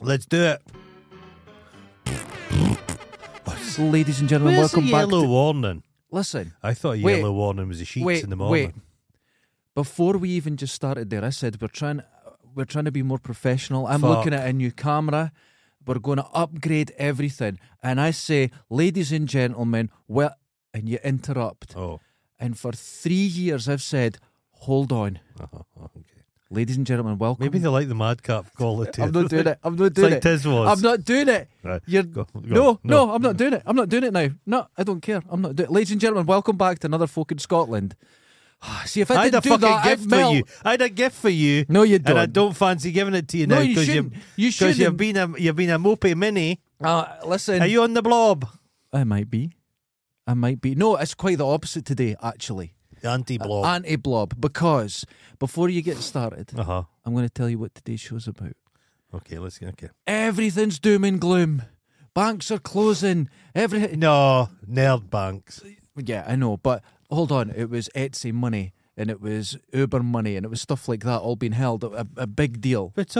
Let's do it. Ladies and gentlemen, where's welcome back. Where's a yellow warning? Listen. I thought a yellow warning was the sheets in the morning. Wait. Before we even just started there, I said we're trying to be more professional. I'm looking at a new camera. We're going to upgrade everything. And I say, ladies and gentlemen, well, and you interrupt. Oh. And for 3 years, I've said, hold on. Okay. Ladies and gentlemen, welcome. Maybe they like the madcap quality. I'm not doing it. I'm not doing it. Like Tiz was. I'm not doing it. Right. No, I'm not doing it. I'm not doing it now. No, I don't care. I'm not doing it. Ladies and gentlemen, welcome back to another Folk in Scotland. See, if I didn't do that, I'd melt. I had a gift for you. No, you don't. And I don't fancy giving it to you now because you've been a mopey mini. Listen. Are you on the blob? I might be. No, it's quite the opposite today, actually. Anti-blob. Anti-blob, because before you get started, I'm going to tell you what today's show's about. Okay, let's get okay. Everything's doom and gloom. Banks are closing. No, nerd banks. Yeah, I know, but hold on. It was Etsy money, and it was Uber money, and it was stuff like that all being held. A big deal. But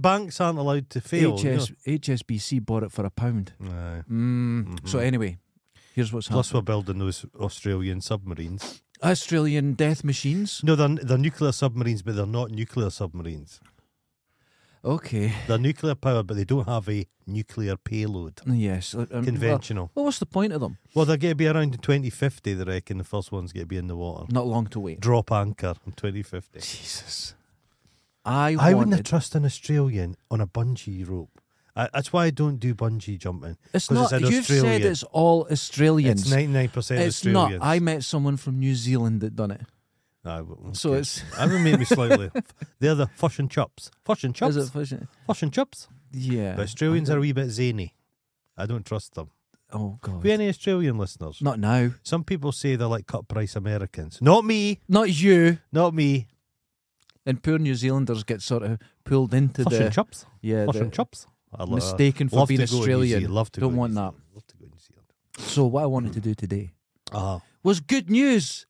banks aren't allowed to fail. HSBC bought it for £1. No. So anyway... Here's what's plus happening. We're building those Australian submarines. Australian death machines? No, they're nuclear submarines, but they're not nuclear submarines. Okay. They're nuclear powered, but they don't have a nuclear payload. Yes. Conventional. Well, what's the point of them? Well, they're going to be around in 2050, they reckon. The first one's going to be in the water. Not long to wait. Drop anchor in 2050. Jesus. I wouldn't have trusted an Australian on a bungee rope. That's why I don't do bungee jumping. It's not. You've said it's all Australians. It's 99% Australians. It's not. I met someone from New Zealand that done it. Okay. So it's. I would make me slightly. They're the fush and chups. Fush and chups. Is it fush and... Fush and chups. Yeah. But Australians are a wee bit zany. I don't trust them. Oh God. Be any Australian listeners? Not now. Some people say they're like cut price Americans. Not me. Not you. Not me. And poor New Zealanders get sort of pulled into fush and chups. Yeah. Fush and chups. Mistaken for being Australian. Don't want that. Love to go and see it. So what I wanted to do today was good news.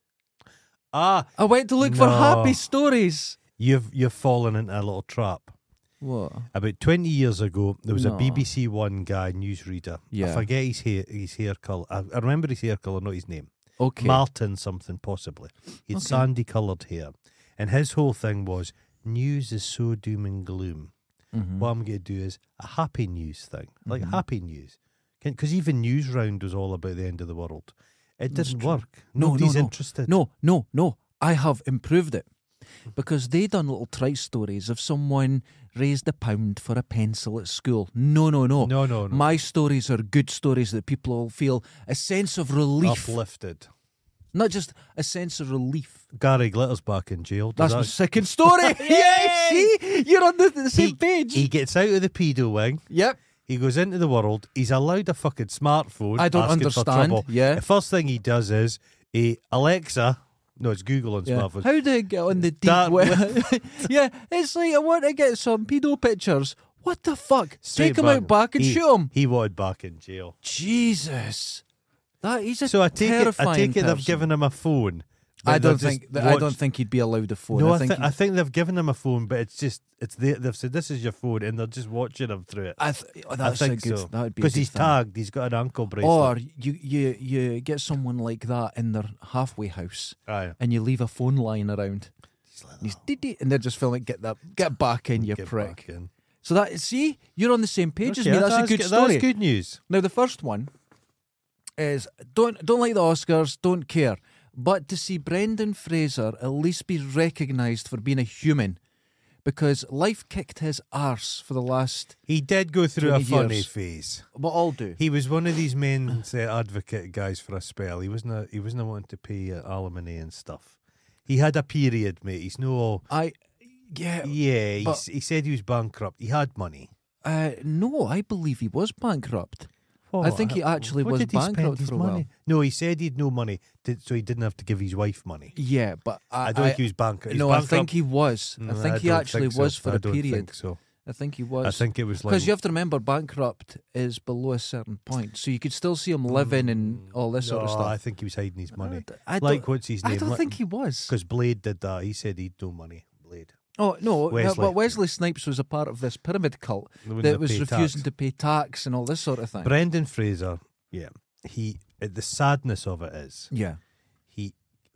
I went to look for happy stories. You've fallen into a little trap. What? About 20 years ago, there was a BBC One guy newsreader. Yeah. I forget his hair colour. I remember his hair colour, not his name. Okay. Martin something possibly. He had sandy coloured hair, and his whole thing was news is so doom and gloom. Mm-hmm. What I'm going to do is a happy news thing, like happy news, because even News Round was all about the end of the world. It didn't work. Nobody's interested. No. I have improved it because they done little trite stories of someone raised £1 for a pencil at school. No. My stories are good stories that people all feel a sense of relief, uplifted. Not just a sense of relief. Gary Glitter's back in jail. That's my second story. Yes, see? You're on the same page. He gets out of the pedo wing. Yep. He goes into the world. He's allowed a fucking smartphone. I don't understand. Yeah. The first thing he does is Alexa. No, it's Google on smartphones. How do I get on the deep web? Yeah, it's like I want to get some pedo pictures. What the fuck? Take him out back and shoot him. He wanted back in jail. Jesus. So I take it they've given him a phone. I don't think he'd be allowed a phone. No, I think they've given him a phone, but they've said this is your phone, and they're just watching him through it. I think so. Because he's tagged. He's got an ankle bracelet. Or you get someone like that in their halfway house, and you leave a phone lying around. And they're just feeling get back in, you prick. So that you're on the same page as me. That's a good story. That's good news. Now the first one. Is don't like the Oscars, don't care, but to see Brendan Fraser at least be recognised for being a human, because life kicked his arse for the last. He did go through a funny phase. But all do. He was one of these men's advocate guys for a spell. He wasn't wanting to pay alimony and stuff. He had a period, mate. He's no. Yeah. He said he was bankrupt. He had money. No, I believe he was bankrupt. Oh, I think he actually was bankrupt for a while. No, he said he'd no money, so he didn't have to give his wife money. Yeah, but I don't think he was bankrupt. No, I think he was. I think he actually was for a period. I think he was. I think it was like... Because you have to remember, bankrupt is below a certain point, so you could still see him living and all this sort of stuff. I think he was hiding his money. Like, what's his name? I don't think he was. Because Blade did that. He said he'd no money. Blade. Oh, no, Wesley. But Wesley Snipes was a part of this pyramid cult that was refusing to pay tax and all this sort of thing. Brendan Fraser, yeah, he, the sadness of it is, yeah, he,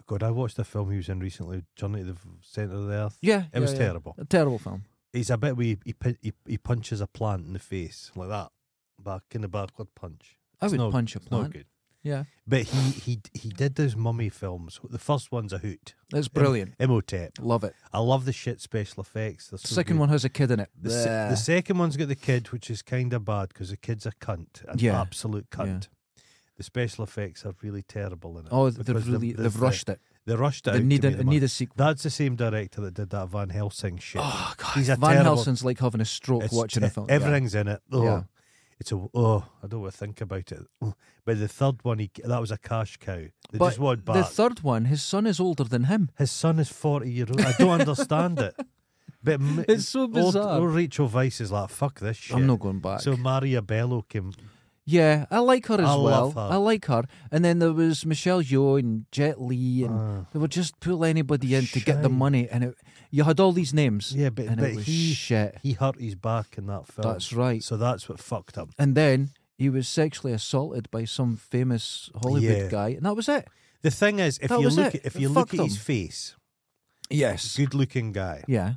God, I watched a film he was in recently, Journey to the Centre of the Earth. Yeah. It was terrible. A terrible film. He's a bit where he punches a plant in the face, like that, back in the backward punch. I would punch a plant. Not good. Yeah. But he did those mummy films. The first one's a hoot. That's brilliant. Imhotep. Love it. I love the shit special effects. The second one has a kid in it. The second one's got the kid, which is kind of bad because the kid's a cunt. An absolute cunt. Yeah. The special effects are really terrible in it. Oh, they've rushed it. They rushed it. They need a sequel. That's the same director that did that Van Helsing shit. Oh, God. Van Helsing's like having a stroke watching a film. Everything's in it. Oh. Yeah. I don't want to think about it. But the third one, that was a cash cow. They just want back. The third one, his son is older than him. His son is 40 years old. I don't understand it. But it's so bizarre. Old Rachel Weisz is like, fuck this shit. I'm not going back. So Maria Bello came. Yeah, I like her as well. Love her. I like her. And then there was Michelle Yeoh and Jet Lee, and they would just pull anybody in to get the money. And you had all these names. Yeah, but he hurt his back in that film. That's right. So that's what fucked him. And then he was sexually assaulted by some famous Hollywood guy, and that was it. The thing is, if you look at his face, yes, good-looking guy. Yeah,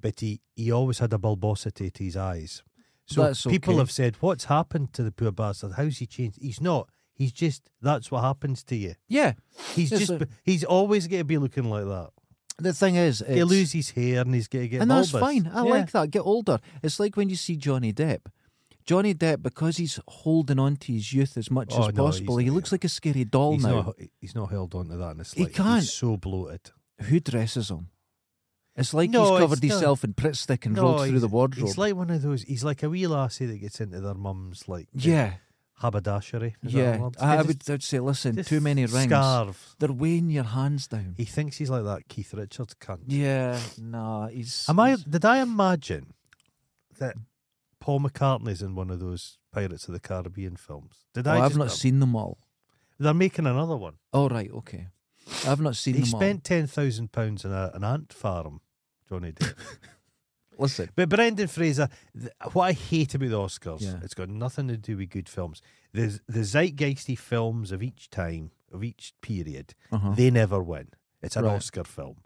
but he always had a bulbosity to his eyes. So people have said, what's happened to the poor bastard? How's he changed? He's not. He's just, that's what happens to you. Yeah. He's always going to be looking like that. The thing is, he loses his hair and he's going to get older. And that's fine. I like that. Get older. It's like when you see Johnny Depp. Johnny Depp, because he's holding on to his youth as much as possible, he looks like a scary doll now. He's not held on to that in the slightest. He can't. He's so bloated. Who dresses him? It's like he's covered himself in Pritt Stick and rolled through the wardrobe. He's like one of those, he's like a wee lassie that gets into their mum's, like, haberdashery. Yeah, I'd say, listen, too many rings. Scarves. They're weighing your hands down. He thinks he's like that Keith Richards cunt. Yeah, no, he's... Did I imagine that Paul McCartney's in one of those Pirates of the Caribbean films? I've not seen them all. They're making another one. Oh, right, okay. I've not seen them all. He spent £10,000 on an ant farm. Johnny Depp. Listen. But Brendan Fraser, what I hate about the Oscars, it's got nothing to do with good films. The zeitgeisty films of each time, of each period, they never win. It's an Oscar film.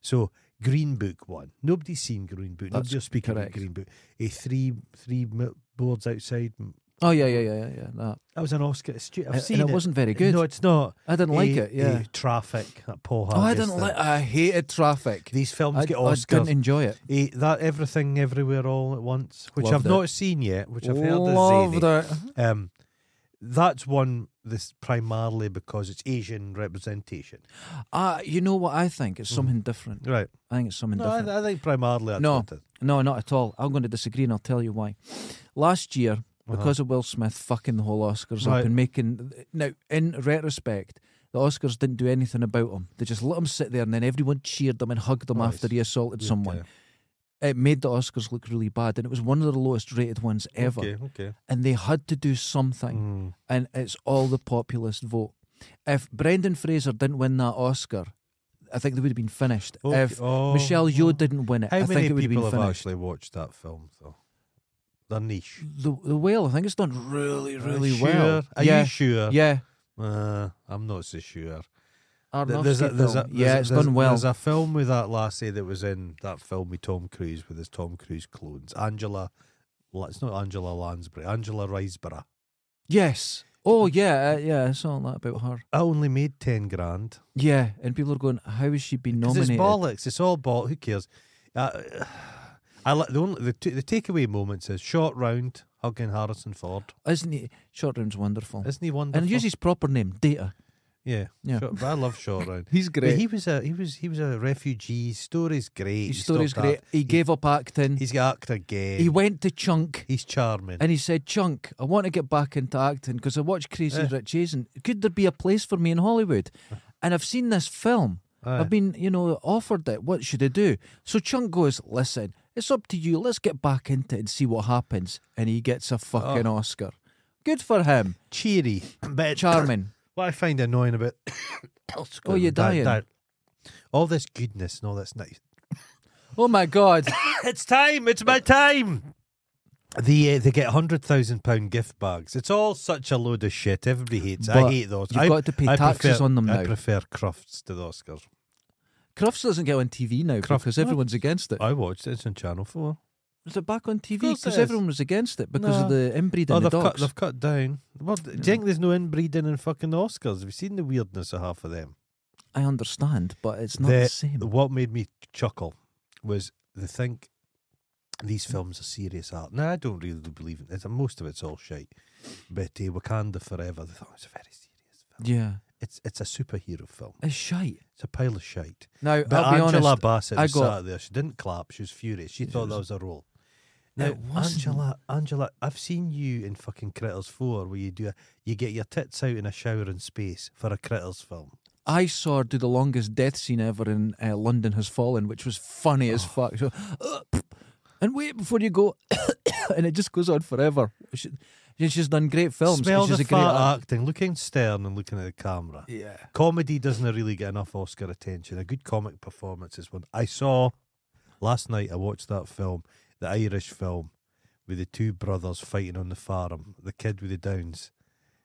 So Green Book won. Nobody's seen Green Book. That's just speaking of Green Book. Three Billboards Outside. Oh, yeah. That was an Oscar. I've seen it. And it wasn't very good. No, it's not. I didn't like it, yeah. Traffic, that Paul Harris. I hated Traffic. These films get Oscars. I couldn't enjoy it. That Everything Everywhere All at Once, which I've not seen yet, which I've heard is zany. Loved it. That's one primarily because it's Asian representation. You know what I think? It's something different. Right. I think it's something different. I think primarily that's what it is. No, not at all. I'm going to disagree and I'll tell you why. Last year... because of Will Smith fucking the whole Oscars up and making... Now, in retrospect, the Oscars didn't do anything about him. They just let him sit there and then everyone cheered him and hugged him after he assaulted someone. It made the Oscars look really bad and it was one of the lowest rated ones ever. And they had to do something and it's all the populist vote. If Brendan Fraser didn't win that Oscar... I think they would have been finished. If Michelle Yeoh didn't win it, I think it would have been finished. How many people have actually watched that film, though? Their niche. The Whale, I think it's done really well. Are you sure? Yeah. I'm not so sure. It's done well. There's a film with that lassie that was in that film with Tom Cruise, with his Tom Cruise clones. It's not Angela Lansbury, Angela Riseborough. Yes. Oh, yeah, I saw that about her. I only made 10 grand. Yeah, and people are going, how has she been nominated? It's bollocks, it's all bollocks, who cares? The takeaway moments is Short Round, hugging Harrison Ford. Isn't he? Short Round's wonderful. Isn't he wonderful? And he used his proper name, Data. Yeah. But I love Short Round. He's great. But he was a refugee. His story's great. His story's great. He gave up acting. He's got acted again. He went to Chunk. He's charming. And he said, Chunk, I want to get back into acting because I watched Crazy Rich Asian. Could there be a place for me in Hollywood? And I've seen this film. I've been, offered it. What should I do? So Chunk goes, listen, it's up to you. Let's get back into it and see what happens. And he gets a fucking Oscar. Good for him. Cheery. Charming. What I find annoying about... oh, you're dying. All this goodness and all this nice... Oh my God. It's time. It's my time. They get £100,000 gift bags. It's all such a load of shit. Everybody hates. But I hate those. You've got to pay taxes on them now. I prefer Crufts to the Oscars. Crufts doesn't get on TV now because everyone's against it. I watched it. It's on Channel 4. Was it back on TV? Because everyone was against it because of the inbreeding. Oh, they've cut down. Well, do you think there's no inbreeding in fucking Oscars? Have you seen the weirdness of half of them? I understand, but it's not the same. What made me chuckle was they think these films are serious art. Now, I don't really believe in it. Most of it's all shite. But Wakanda Forever, they thought it was a very serious film. Yeah. It's a superhero film. It's shite. It's a pile of shite. Now, but I'll be Angela honest, Bassett sat there. She didn't clap. She was furious. She thought that was a role. Now, Angela, I've seen you in fucking Critters 4 where you do you get your tits out in a shower in space for a Critters film. I saw her do the longest death scene ever in London Has Fallen, which was funny as fuck. So, and wait before you go, and it just goes on forever. She's done great films. Smell the fat acting, looking stern and looking at the camera. Yeah, comedy doesn't really get enough Oscar attention. A good comic performance is one. I saw last night. I watched that film, the Irish film, with the two brothers fighting on the farm. The kid with the Downs,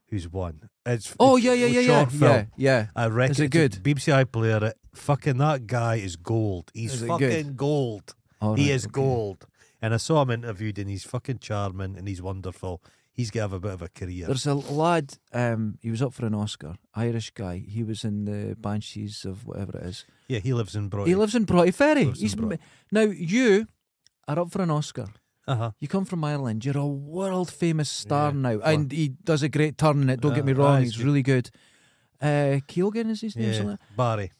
who's won. It's a short film. I reckon is it good? BBC iPlayer. Fucking that guy is gold. He's fucking gold. Right, he is gold. And I saw him interviewed and he's fucking charming and he's wonderful. He's going to have a bit of a career. There's a lad, he was up for an Oscar, Irish guy. He was in the Banshees of whatever it is. Yeah, he lives in Broughty. He lives in Broughty Ferry. Now, you are up for an Oscar. You come from Ireland. You're a world-famous star now. And he does a great turn in it, don't get me wrong. He's really good. Keoghan is his name? Yeah, something? Barry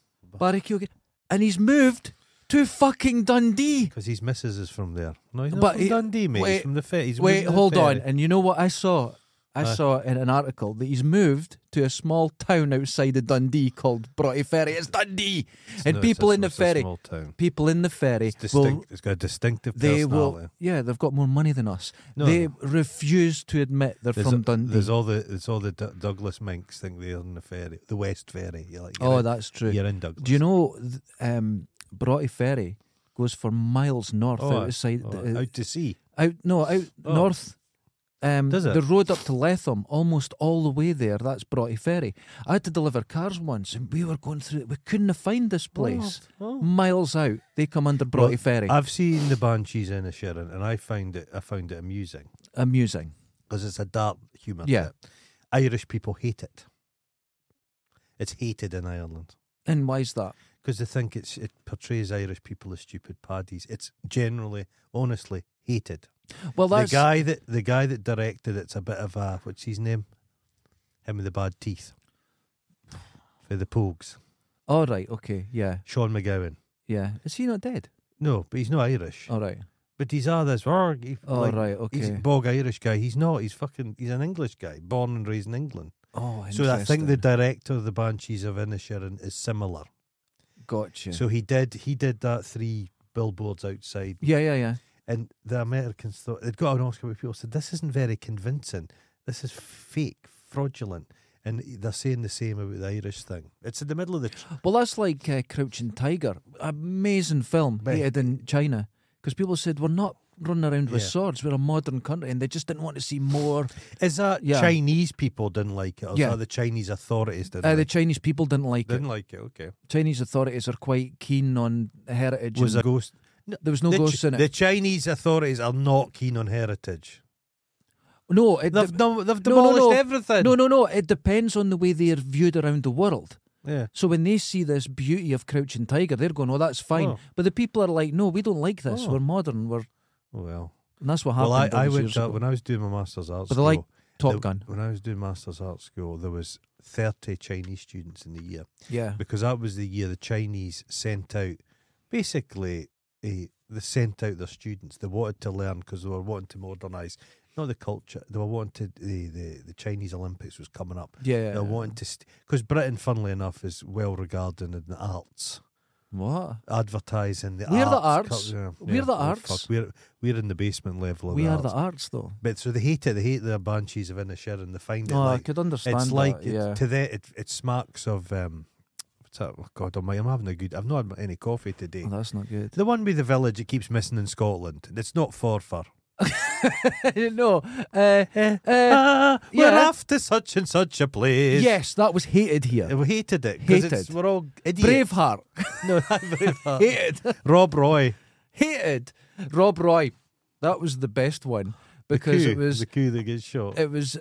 Keoghan. And he's moved to fucking Dundee because his missus is from there. No, he's not from Dundee, mate. He's from the Ferry. Wait, hold on. And you know what I saw? I saw in an article that he's moved to a small town outside of Dundee called Broughty Ferry. It's Dundee, and people in the Ferry, it's got a distinctive personality. Yeah, they've got more money than us. They refuse to admit they're from Dundee. There's all the Douglas Minks think they're in the Ferry, the West Ferry. Oh, that's true. You're in Douglas. Do you know? Broughty Ferry goes for miles north outside. Out to sea? Out north. Does it? The road up to Lethem, almost all the way there, that's Broughty Ferry. I had to deliver cars once and we were going through it. We couldn't have found this place. Miles out. They come under Broughty Ferry. I've seen the Banshees in Inisherin and I found it amusing. Amusing. Because it's a dark humour. Yeah. Irish people hate it. It's hated in Ireland. And why is that? Because they think it portrays Irish people as stupid paddies. It's generally, honestly, hated. Well, that's... the guy that directed it's a bit of a what's his name? Him with the bad teeth for the Pogues. All right, okay, yeah. Sean McGowan. Yeah, is he not dead? No, but he's not Irish. All right, but he's He's a bog Irish guy. He's not. He's an English guy, born and raised in England. Oh, so I think the director of the Banshees of Inisherin is similar. Gotcha. So he did that 3 Billboards Outside. Yeah. And the Americans thought they'd got an Oscar, but people said this isn't very convincing. This is fake, fraudulent, and they're saying the same about the Irish thing. It's in the middle of the. Well, that's like Crouching Tiger, amazing film hated in China because people said we're not running around with swords. We're a modern country, and they just didn't want to see more. Is that Chinese people didn't like it, or is that the Chinese authorities didn't? The Chinese people didn't like it. Didn't like it. Okay. Chinese authorities are quite keen on heritage. Was a ghost? No, there was no ghosts in it. The Chinese authorities are not keen on heritage. No, they've demolished everything. No. It depends on the way they are viewed around the world. Yeah. So when they see this beauty of Crouching Tiger, they're going, "Oh, that's fine." Oh. But the people are like, "No, we don't like this. Oh. We're modern. We're." Well, and that's what happened. Well, I went when I was doing my master's art school. But they like Top Gun. When I was doing master's art school, there was 30 Chinese students in the year. Yeah. Because that was the year the Chinese sent out, basically, they sent out their students. They wanted to learn because they were wanting to modernise, not the culture. They were wanting to, the Chinese Olympics was coming up. Yeah. They wanted to, because Britain, funnily enough, is well regarded in the arts. What? Advertising the arts. We're in the basement level of the arts. We are the arts, though. But so they hate it. They hate the Banshees of Inisherin. They find it. I could understand. It's like to them, it smacks of What's that? Oh, God almighty, I'm having a good... I've not had any coffee today. Oh, that's not good. The one with the village it keeps missing in Scotland. It's not Forfar. No. We're after such and such a place. Yes, that was hated here. We hated it. Hated. We're all idiots. Braveheart. No, not Braveheart. Hated. Rob Roy. Hated. Rob Roy. That was the best one. Because it was the coup that gets shot. It was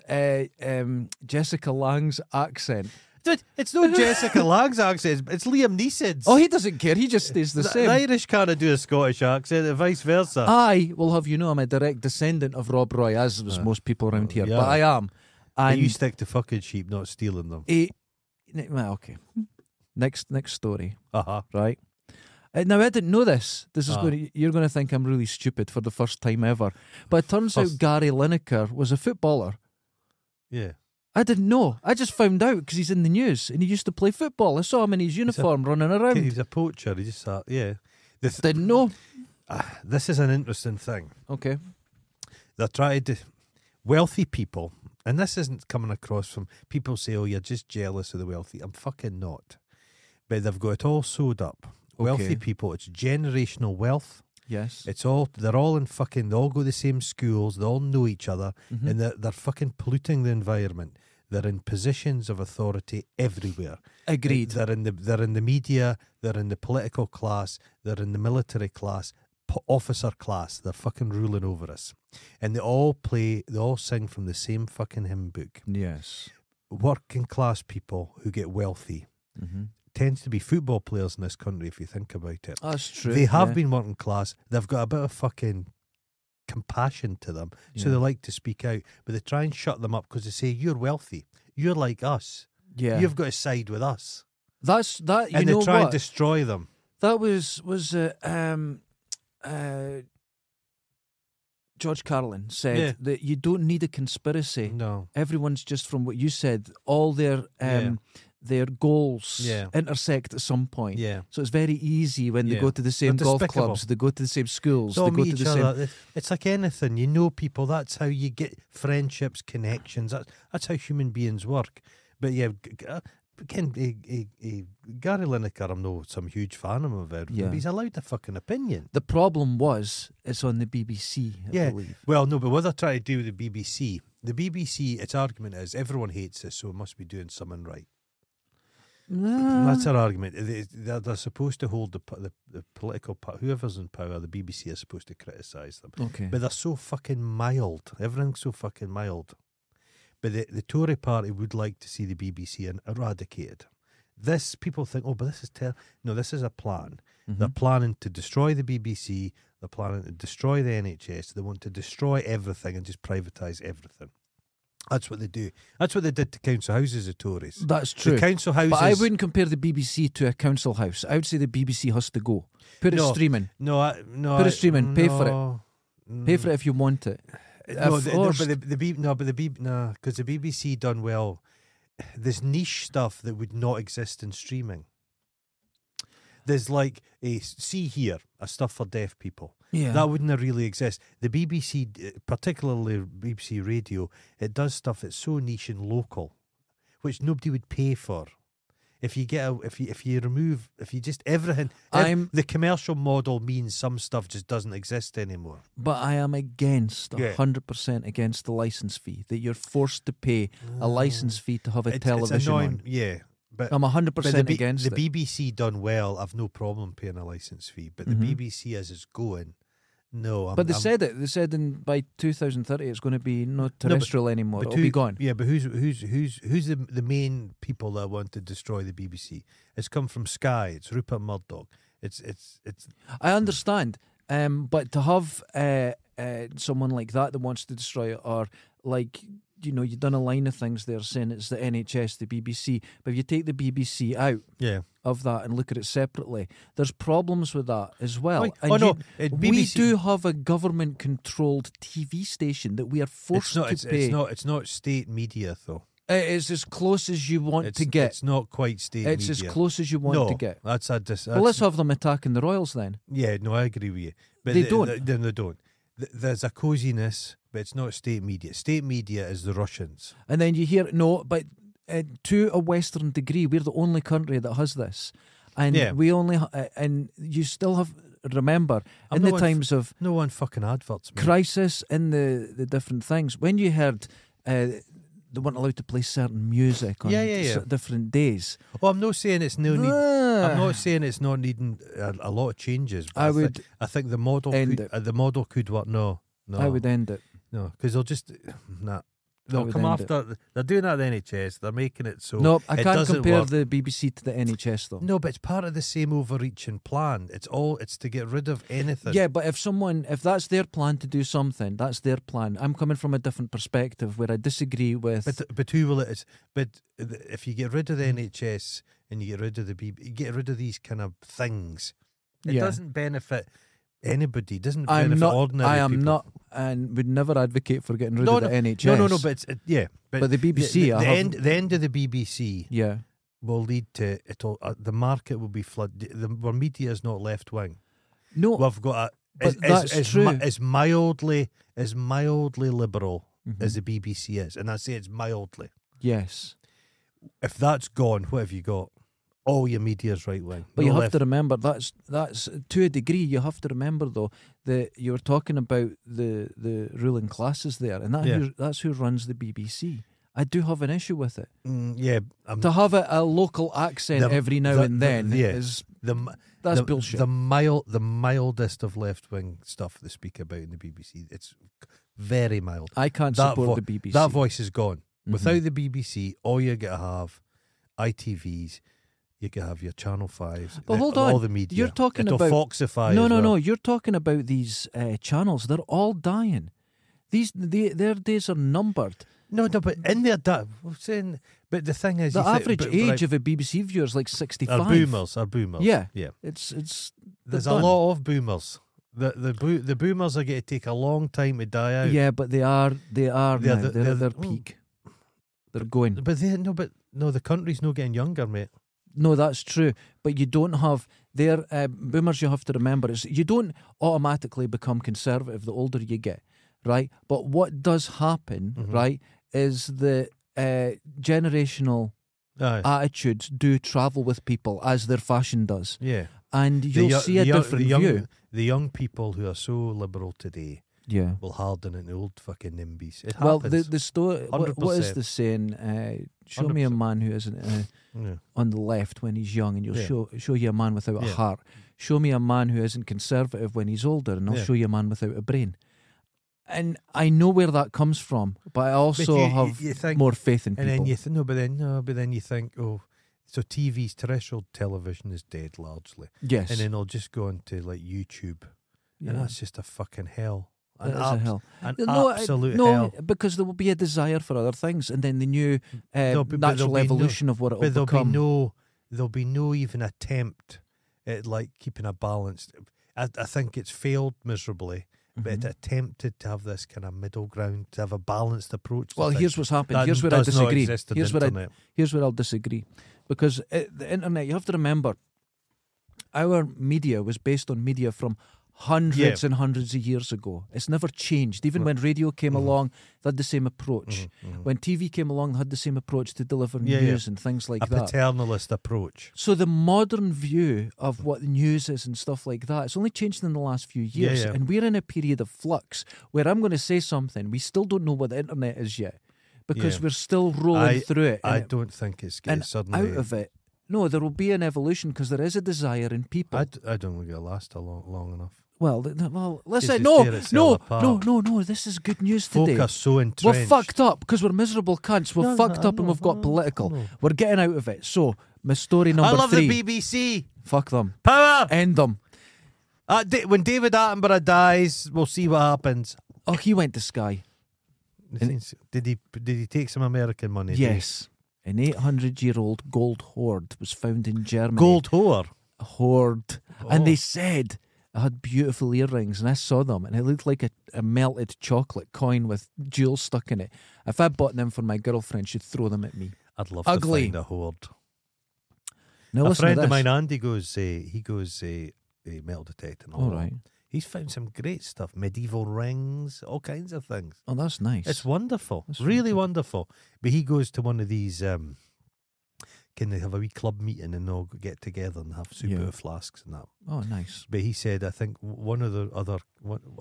Jessica Lange's accent. Dude, it's not Jessica Lange's accent. It's Liam Neeson's. Oh, he doesn't care. He just stays the same. The Irish can't do a Scottish accent, and vice versa. I will have you know, I'm a direct descendant of Rob Roy, as was most people around here. Yeah. But I am. And you stick to fucking sheep, not stealing them. Well, okay. Next story. Right. Now, I didn't know this. This is going to, you're going to think I'm really stupid for the first time ever. But it turns out Gary Lineker was a footballer. Yeah. I didn't know. I just found out because he's in the news and he used to play football. I saw him in his uniform running around. He was a poacher. He just sat, yeah. Didn't know. This is an interesting thing. Okay. They're trying to... Wealthy people, and this isn't coming across from... People say, oh, you're just jealous of the wealthy. I'm fucking not. But they've got it all sewed up. Wealthy people, it's generational wealth. Yes, it's all. They're all in fucking. They all go to the same schools. They all know each other, and they're fucking polluting the environment. They're in positions of authority everywhere. Agreed. They're in the media. They're in the political class. They're in the military class, officer class. They're fucking ruling over us, and they all play. They all sing from the same fucking hymn book. Yes, working class people who get wealthy. Tends to be football players in this country if you think about it. That's true. They have been working class. They've got a bit of fucking compassion to them. So they like to speak out, but they try and shut them up because they say, you're wealthy. You're like us. Yeah. You've got to side with us. That's that. You and they know try what? And destroy them. That was George Carlin said that you don't need a conspiracy. No. Everyone's just from what you said, all their goals intersect at some point. Yeah. So it's very easy when they go to the same golf clubs, they go to the same schools, they go to the same... It's like anything. You know people. That's how you get friendships, connections. That's how human beings work. But yeah, again, Gary Lineker, I'm not some huge fan of him, but he's allowed a fucking opinion. The problem was, it's on the BBC, I believe. Well, no, but what they're trying to do with the BBC, its argument is, everyone hates us, so it must be doing something right. No. That's our argument. They're supposed to hold the political power. Whoever's in power, the BBC is supposed to criticise them. Okay. But they're so fucking mild. Everything's so fucking mild. But the Tory party would like to see the BBC eradicated. This, people think, oh, but this is terrible. No, this is a plan. They're planning to destroy the BBC. They're planning to destroy the NHS. They want to destroy everything and just privatise everything. That's what they do. That's what they did to council houses, the Tories. That's true. The council houses... But I wouldn't compare the BBC to a council house. I would say the BBC has to go. Put it streaming. Put it streaming. Pay for it. Pay for it if you want it. Because the BBC done well. There's niche stuff that would not exist in streaming. There's like a See Here, a stuff for deaf people. Yeah. That wouldn't really exist. The BBC, particularly BBC Radio, it does stuff that's so niche and local, which nobody would pay for. If you get, if you just the commercial model means some stuff just doesn't exist anymore. But I am against, 100% against the license fee that you're forced to pay a license fee to have a television. It's annoying, yeah. But I'm 100% against it. The BBC done well. I've no problem paying a license fee, but the BBC as it's going, no. They said by 2030 it's going to be not terrestrial anymore. It'll be gone. Yeah, but who's the main people that want to destroy the BBC? It's come from Sky. It's Rupert Murdoch. It's. I understand, but to have someone like that wants to destroy it, or like. You know, you've done a line of things there saying it's the NHS, the BBC. But if you take the BBC out of that and look at it separately, there's problems with that as well. Like, we do have a government-controlled TV station that we are forced to pay. It's not state media, though. It's as close as you want to get. It's not quite state media. It's as close as you want to get. Well, let's have them attacking the Royals then. Yeah, no, I agree with you. But they don't. There's a coziness, but it's not state media. State media is the Russians. And then you hear, no, but to a Western degree, we're the only country that has this, and we only and you still have. Remember, in the times of no one fucking adverts, mate. Crisis in the different things. When you heard they weren't allowed to play certain music on different days. Well, I'm not saying it's no need. I'm not saying it's not needing a lot of changes. But I think the model could, the model could work. No, I would end it. No, because they'll just they'll come after it. They're doing that at the NHS. They're making it so I can't compare the BBC to the NHS though. No, but it's part of the same overreaching plan. It's to get rid of anything. Yeah, but if that's their plan to do something, that's their plan. I'm coming from a different perspective where I disagree with. But who will it? But if you get rid of the NHS and you get rid of the BBC, get rid of these kind of things, it doesn't benefit anybody. Doesn't benefit ordinary people. I am not. And would never advocate for getting rid of the NHS. No, but it's, but the BBC, the end of the BBC, will lead to the market will be flooded. Our media is not left wing. No, we've got as mildly liberal as the BBC is, and I say it's mildly. Yes. If that's gone, what have you got? All your media's right wing. But you have to remember that's to a degree. You have to remember though that you were talking about the ruling classes there, and that's who runs the BBC. I do have an issue with it. Yeah, to have a local accent every now and then is that's bullshit. The mildest of left wing stuff they speak about in the BBC. It's very mild. I can't support the BBC. That voice is gone. Without the BBC, all you get to have ITVs. You can have your Channel 5s, all the media. You're talking about Foxify. No. You're talking about these channels. They're all dying. Their days are numbered. No, but in their day, we're saying. But the thing is, the average age of a BBC viewer is like 65. Are boomers? Yeah. It's. There's a lot of boomers. The boomers are going to take a long time to die out. Yeah, but they're at their peak. They're going. But the country's not getting younger, mate. No, that's true, but you don't have their boomers. You have to remember you don't automatically become conservative the older you get, right? But what does happen, right, is the generational attitudes do travel with people as their fashion does. Yeah, and you'll see a different view. The young people who are so liberal today, will harden in the old fucking NIMBYs. It happens. Well, the story. What is the saying? Show 100%. Me a man who isn't on the left when he's young, and you'll show you a man without a heart. Show me a man who isn't conservative when he's older, and I'll show you a man without a brain. And I know where that comes from, but I also have more faith in people. And then you but then you think, oh, so terrestrial television is dead largely. Yes, and then I'll just go into like YouTube, and that's just a fucking hell. An absolute hell. Because there will be a desire for other things, and then the new natural evolution of what it will become. There'll be no even attempt at like keeping a balance. I think it's failed miserably, but it attempted to have this kind of middle ground, to have a balanced approach. Well, here's what's happened. Here's where I disagree. Here's where I'll disagree, because the internet. You have to remember, our media was based on media from. Hundreds and hundreds of years ago. It's never changed. Even when radio came along, they had the same approach. When TV came along, they had the same approach to deliver news and things like that. A paternalist approach. So the modern view of what the news is and stuff like that, it's only changed in the last few years. And we're in a period of flux where I'm going to say something. We still don't know what the internet is yet because we're still rolling through it. I don't think it's getting suddenly... out of it. No, there will be an evolution because there is a desire in people. I don't think it'll last long enough. Well, listen, no, this is good news today. Folk are so entrenched. We're fucked up because we're miserable cunts. We're fucked up and we've got political. We're getting out of it. So, my story number 3. I love the BBC. Fuck them. Power. End them. When David Attenborough dies, we'll see what happens. Oh, he went to Sky. Did he take some American money? Yes. An 800-year-old gold hoard was found in Germany. Gold hoard? Hoard. Oh. And they said... I had beautiful earrings and I saw them and it looked like a melted chocolate coin with jewels stuck in it. If I bought them for my girlfriend, she'd throw them at me. I'd love to find a hoard. Now, a friend of mine, Andy, goes, he goes metal detecting. All right. He's found some great stuff, medieval rings, all kinds of things. Oh, that's nice. It's wonderful. That's really wonderful. But he goes to one of these, can they have a wee club meeting and all get together and have super flasks and that. Oh, nice. But he said, I think one of the other,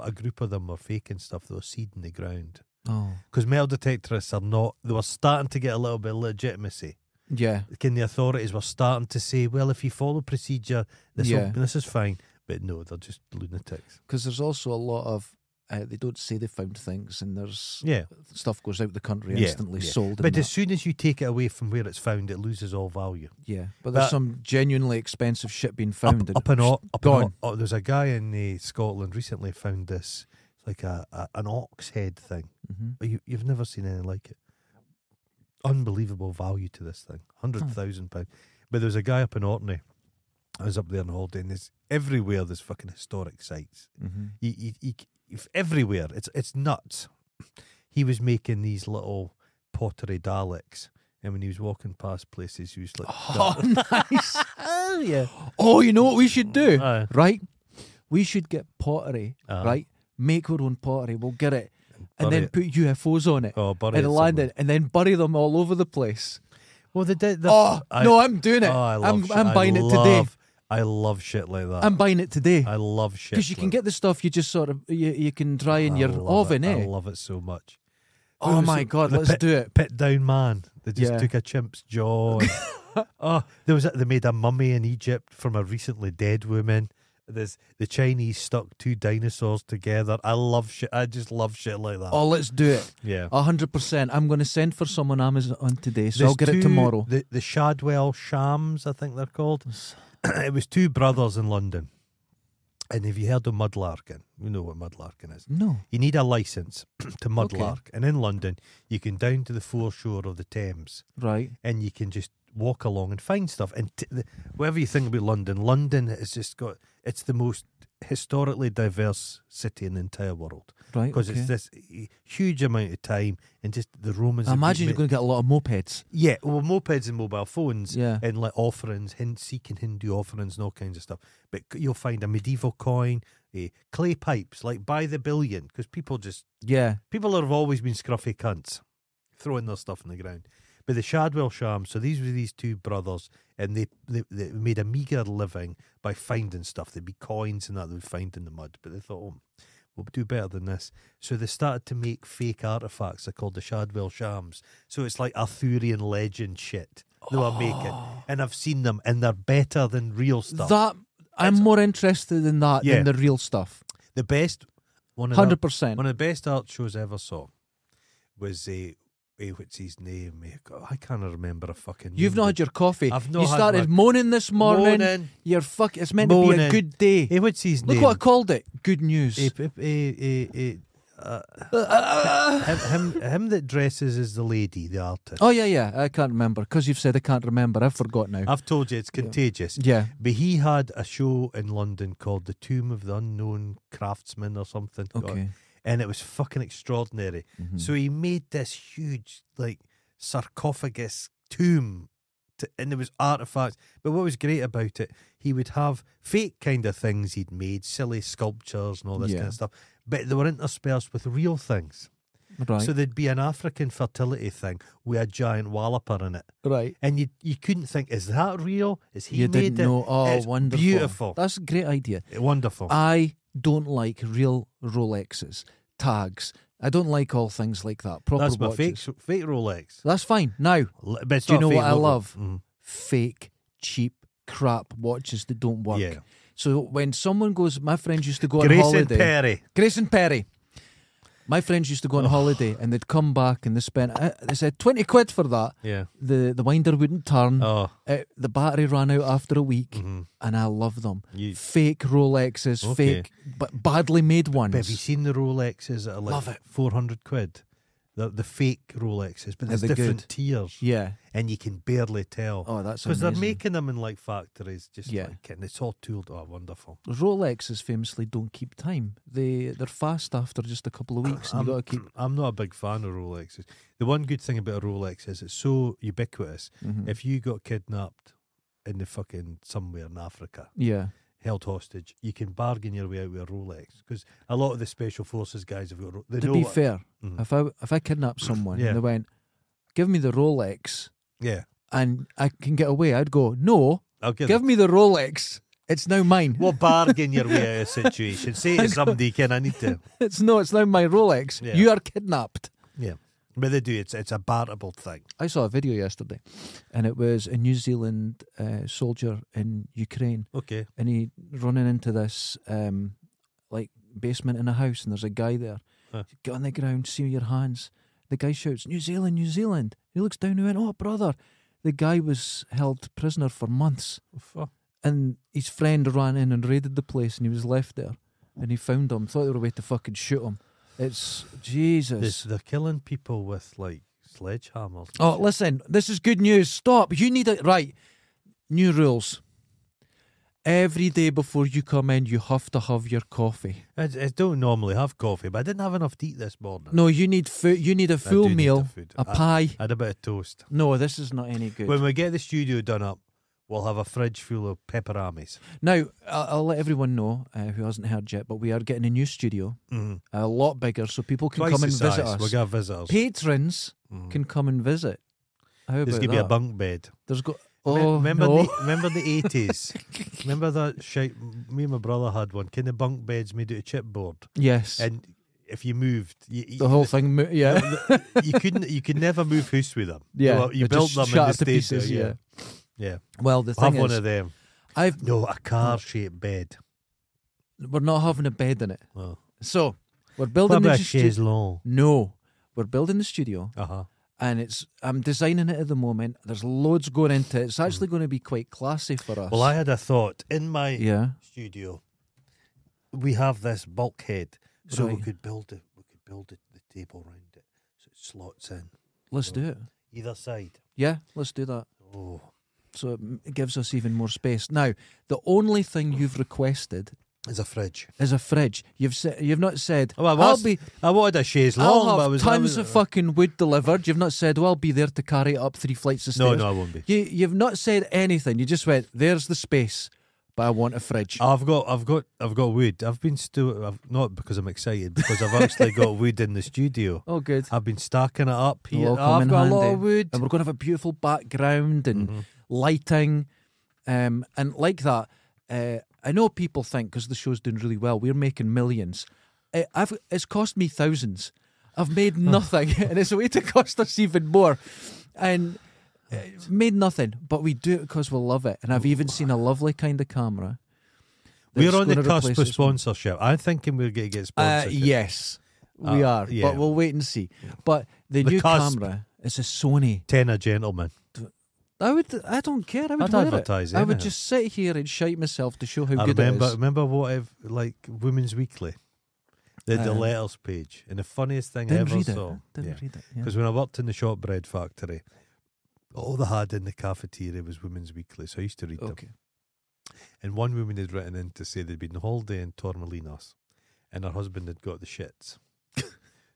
a group of them were faking stuff, they were seeding the ground. Oh. Because metal detectorists are not, they were starting to get a little bit of legitimacy. Yeah. Can the authorities were starting to say, well, if you follow procedure, this, will, this is fine. But no, they're just lunatics. Because there's also a lot of, they don't say they found things, and there's stuff goes out the country instantly sold. But as soon as you take it away from where it's found, it loses all value. Yeah, but there's some genuinely expensive shit being found. Up and there's a guy in Scotland recently found this, like an ox head thing. Mm-hmm. You've never seen anything like it. Unbelievable value to this thing, £100,000. But there's a guy up in Orkney. I was up there on holiday, and there's everywhere there's fucking historic sites. Mm-hmm. Everywhere. It's nuts. He was making these little pottery Daleks, and when he was walking past places, he was like, oh, nice. Oh, you know what we should do? Right? We should get pottery, right? Make our own pottery. We'll get it. And then put UFOs on it. Oh, bury it somewhere. And then bury them all over the place. Well, they did. I'm doing it. Oh, I'm buying it today. I love shit like that. I'm buying it today. I love shit. Because you can get the stuff you just sort of, you can dry in your oven, eh? I love it so much. Oh my God, let's do it. Pit down man. They just took a chimp's jaw. And, they made a mummy in Egypt from a recently dead woman. The Chinese stuck two dinosaurs together. I love shit. I just love shit like that. Oh, let's do it. 100%. I'm going to send for some on Amazon today, so I'll get it tomorrow. The Shadwell Shams, I think they're called. It was two brothers in London. And have you heard of mudlarking? You know what mudlarking is? No. You need a license to mudlark. Okay. And in London, you can down to the foreshore of the Thames. Right. And you can just walk along and find stuff. And whatever you think about London, London has just got, it's the most historically diverse city in the entire world. Right. Because it's this huge amount of time and just the Romans. I imagine you're going to get a lot of mopeds. Yeah, well, mopeds and mobile phones and like offerings, Sikh and Hindu offerings and all kinds of stuff. But you'll find a medieval coin, clay pipes, like by the billion, because people just, people have always been scruffy cunts throwing their stuff in the ground. But the Shadwell Shams, so these were these two brothers, and they made a meagre living by finding stuff. There'd be coins and that they would find in the mud, but they thought, oh, we'll do better than this. So they started to make fake artefacts. They're called the Shadwell Shams. So it's like Arthurian legend shit they were making. And I've seen them, and they're better than real stuff. I'm more interested in that than the real stuff. The best, 100%. One of the best art shows I ever saw was a... what's his name? I can't remember a fucking name. You've not had your coffee. I've not. You started moaning this morning. You're fuck. It's meant to be a good day. Hey, what's his name? Look what I called it. Good news. Him that dresses as the lady, the artist. Oh yeah. I can't remember because you've said I can't remember. I forgot now. I've told you it's contagious. Yeah. But he had a show in London called The Tomb of the Unknown Craftsman or something. Okay. And it was fucking extraordinary. Mm-hmm. So he made this huge, like, sarcophagus tomb, and there was artifacts. But what was great about it, he would have fake kind of things he'd made, silly sculptures and all this kind of stuff, but they were interspersed with real things. Right. So there'd be an African fertility thing with a giant walloper in it. Right. And you couldn't think, is that real? Is he made it? You didn't know. Oh, wonderful. Beautiful. That's a great idea. Wonderful. I don't like real Rolexes, tags. I don't like all things like that. Proper watches. That's my fake Rolex. That's fine. Now, do you know what I love? Mm. Fake, cheap, crap watches that don't work. Yeah. So when someone goes, my friends used to go on holiday. Grace and Perry. My friends used to go on holiday, and they'd come back and they spent, they said 20 quid for that. Yeah. The winder wouldn't turn. Oh. The battery ran out after a week, and I love them. Fake Rolexes, fake, but badly made ones. But have you seen the Rolexes that are like 400 quid? The fake Rolexes, but there's different tiers. Yeah. And you can barely tell. Oh, that's amazing. Because they're making them in like factories, just like, and it's all tooled. Oh, wonderful. Rolexes famously don't keep time. They're fast after just a couple of weeks, and you got to keep. I'm not a big fan of Rolexes. The one good thing about a Rolex is it's so ubiquitous. If you got kidnapped in the fucking somewhere in Africa, held hostage, you can bargain your way out with a Rolex, because a lot of the special forces guys have got. They to be fair, if I kidnapped someone and they went, "Give me the Rolex," and I can get away, I'd go, "No, give me the Rolex. It's now mine." Well, bargain your way out of a situation. Say to somebody, "Can I need to?" It's no, it's now my Rolex. Yeah. You are kidnapped. Yeah. But they do, it's a barterable thing. I saw a video yesterday, and it was a New Zealand soldier in Ukraine. Okay. And he running into this like basement in a house, and there's a guy there. Said, "Get on the ground, see your hands." The guy shouts, "New Zealand, New Zealand." He looks down and went, "Oh, brother." The guy was held prisoner for months. Oh, fuck. And his friend ran in and raided the place, and he was left there. And he found him, thought they were a way to fucking shoot him. It's Jesus. They're killing people with like sledgehammers. Oh, listen, this is good news. Stop. You need it. Right. New rules. Every day before you come in, you have to have your coffee. I don't normally have coffee, but I didn't have enough to eat this morning. No, you need food. You need a full meal, a pie. I had a bit of toast. No, this is not any good. When we get the studio done up, we'll have a fridge full of pepperamis. Now, I'll let everyone know who hasn't heard yet, but we are getting a new studio, a lot bigger, so people can come and visit us. We're going to visit us. Patrons can come and visit. How There's going to be a bunk bed. There's got. Oh, remember the 80s? Remember that shite? Me and my brother had one. Kind of bunk beds made out of chipboard. Yes. And if you moved, the whole thing moved. Yeah. You couldn't. You could never move house with them. Yeah. Well, you built them in the States. Yeah. Yeah. Well, the thing is, one of them. No, a car-shaped bed. We're not having a bed in it. Oh. So we're building the studio. No, we're building the studio. And it's I'm designing it at the moment. There's loads going into it. It's actually going to be quite classy for us. Well, I had a thought in my studio. We have this bulkhead, so we could build it. We could build it, the table round it, so it slots in. Let's do it. Either side. Yeah, let's do that. Oh. So it gives us even more space. Now, the only thing you've requested is a fridge. Is a fridge. You've not said, "Oh, I wanted a chaise longue." I'll have tons of fucking wood delivered. You've not said, "Well, I'll be there to carry it up 3 flights of stairs." No, no, I won't be. You've not said anything. You just went, "There's the space, but I want a fridge." I've got wood. I've been not because I'm excited, because I've actually got wood in the studio. Oh, good. I've been stacking it up here. I've got a lot of wood, and we're going to have a beautiful background and. Lighting, and like that. I know people think, because the show's doing really well, we're making millions. It's cost me thousands. I've made nothing, and it's a way to cost us even more. And made nothing, but we do it because we love it. And I've even seen a lovely kind of camera. We're on the cusp of sponsorship. I'm thinking we're going to get sponsorship. Yes, we are, but we'll wait and see. But the new camera is a Sony. Tenner, gentlemen. I don't care. I'd wear advertise it. I would just sit here and shite myself to show how good it is. Remember what like Women's Weekly, they had the letters page, and the funniest thing I ever saw. Didn't read it. Because when I worked in the shortbread factory, all they had in the cafeteria was Women's Weekly, so I used to read them. And one woman had written in to say they'd been on holiday in Torremolinos, and her husband had got the shits,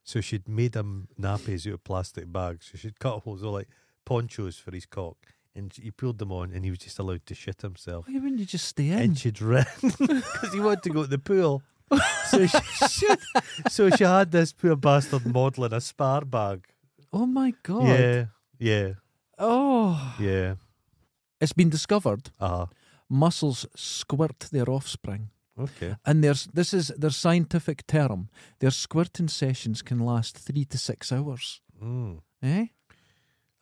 so she'd made him nappies out of plastic bags. So she'd cut holes, all like ponchos for his cock. And he pulled them on, and he was just allowed to shit himself. Why wouldn't you just stay in? And she'd run, because he wanted to go to the pool. So she had this poor bastard modelling a spar bag. Oh my God. Yeah, yeah. Oh. Yeah. It's been discovered. Mussels squirt their offspring. Okay. And this is their scientific term. Their squirting sessions can last 3 to 6 hours. Eh?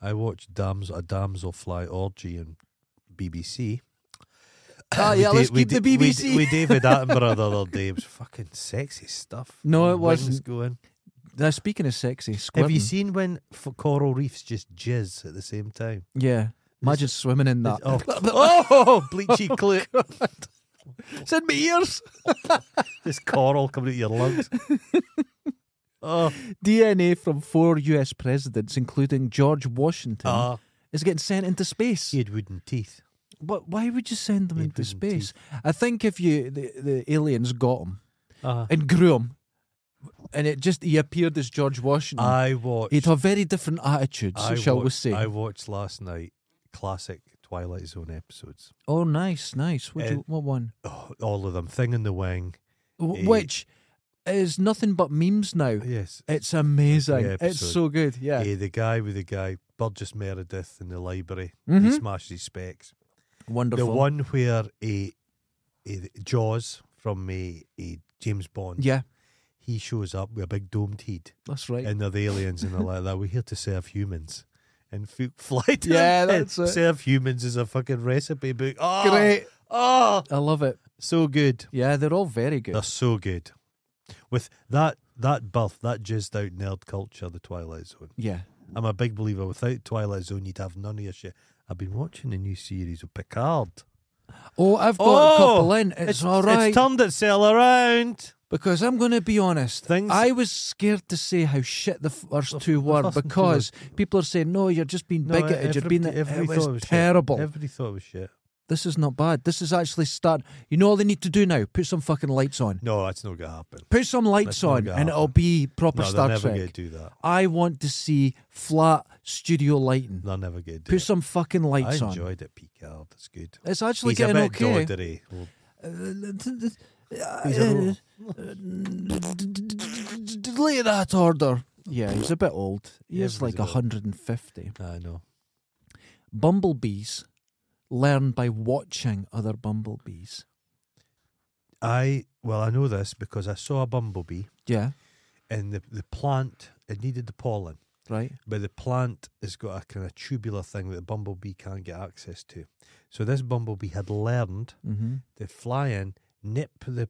I watched a damselfly orgy on BBC. Ah, yeah, let's keep the BBC. We David Attenborough the other day. It was fucking sexy stuff. No, it wasn't. Going. Now, speaking of sexy, squirting. Have you seen when coral reefs just jizz at the same time? Yeah. Imagine swimming in that. Oh, bleachy clit. It's in my ears. This coral coming out of your lungs. Oh. DNA from 4 US presidents, including George Washington, is getting sent into space. He had wooden teeth. But why would you send them into space? Teeth. I think if the aliens got him and grew him, and he appeared as George Washington, he'd have very different attitudes, shall we say. I watched last night classic Twilight Zone episodes. Oh, nice, nice. What one? Oh, all of them. Thing in the Wing. Which is nothing but memes now. Yes. It's amazing. It's so good, yeah. The guy with the guy, Burgess Meredith in the library. Mm-hmm. He smashes his specs. Wonderful. The one where Jaws from James Bond. Yeah. He shows up with a big domed head. That's right. And they're the aliens and they're like that. We're here to serve humans. And fly to it. Serve humans is a fucking recipe book. Oh, great. Oh, I love it. So good. Yeah, they're all very good. They're so good. With that buff, that jizzed out nerd culture, the Twilight Zone. Yeah. I'm a big believer. Without Twilight Zone, you'd have none of your shit. I've been watching a new series of Picard. Oh, I've got a couple in. It's all right. It's turned itself around. Because I'm going to be honest, I was scared to say how shit the first two were because people are saying, no, you're just being bigoted, you're being... It was terrible. Everybody thought it was shit. This is not bad. This is actually starting... You know all they need to do now? Put some fucking lights on. No, that's not going to happen. Put some lights on and it'll be proper Star Trek. They're never going to do that. I want to see flat studio lighting. They're never going to do that. Put some fucking lights on. I enjoyed it, Picard. It's good. It's actually getting okay. He's a bit doddery. Delay that order. Yeah, he's a bit old. He's like 150. I know. Bumblebees learn by watching other bumblebees. Well, I know this because I saw a bumblebee. Yeah. And the plant, it needed the pollen. Right. But the plant has got a kind of tubular thing that the bumblebee can't get access to. So this bumblebee had learned to fly in, nip the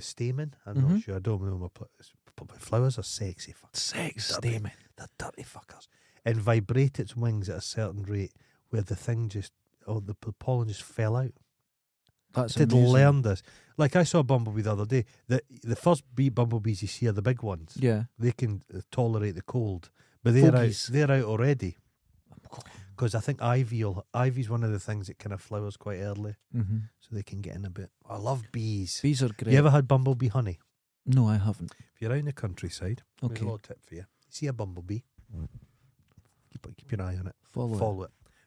stamen. I'm not sure. I don't know my flowers are sexy. Sex stamen. They're dirty fuckers. And vibrate its wings at a certain rate, where the thing just, the pollen just fell out. That's amazing. It did learn this. Like I saw a bumblebee the other day. The first bumblebees you see are the big ones. Yeah, they can tolerate the cold, but they're out already. Because I think ivy's one of the things that kind of flowers quite early, so they can get in a bit. I love bees. Bees are great. You ever had bumblebee honey? No, I haven't. If you're out in the countryside, there's a little tip for you. See a bumblebee, keep your eye on it.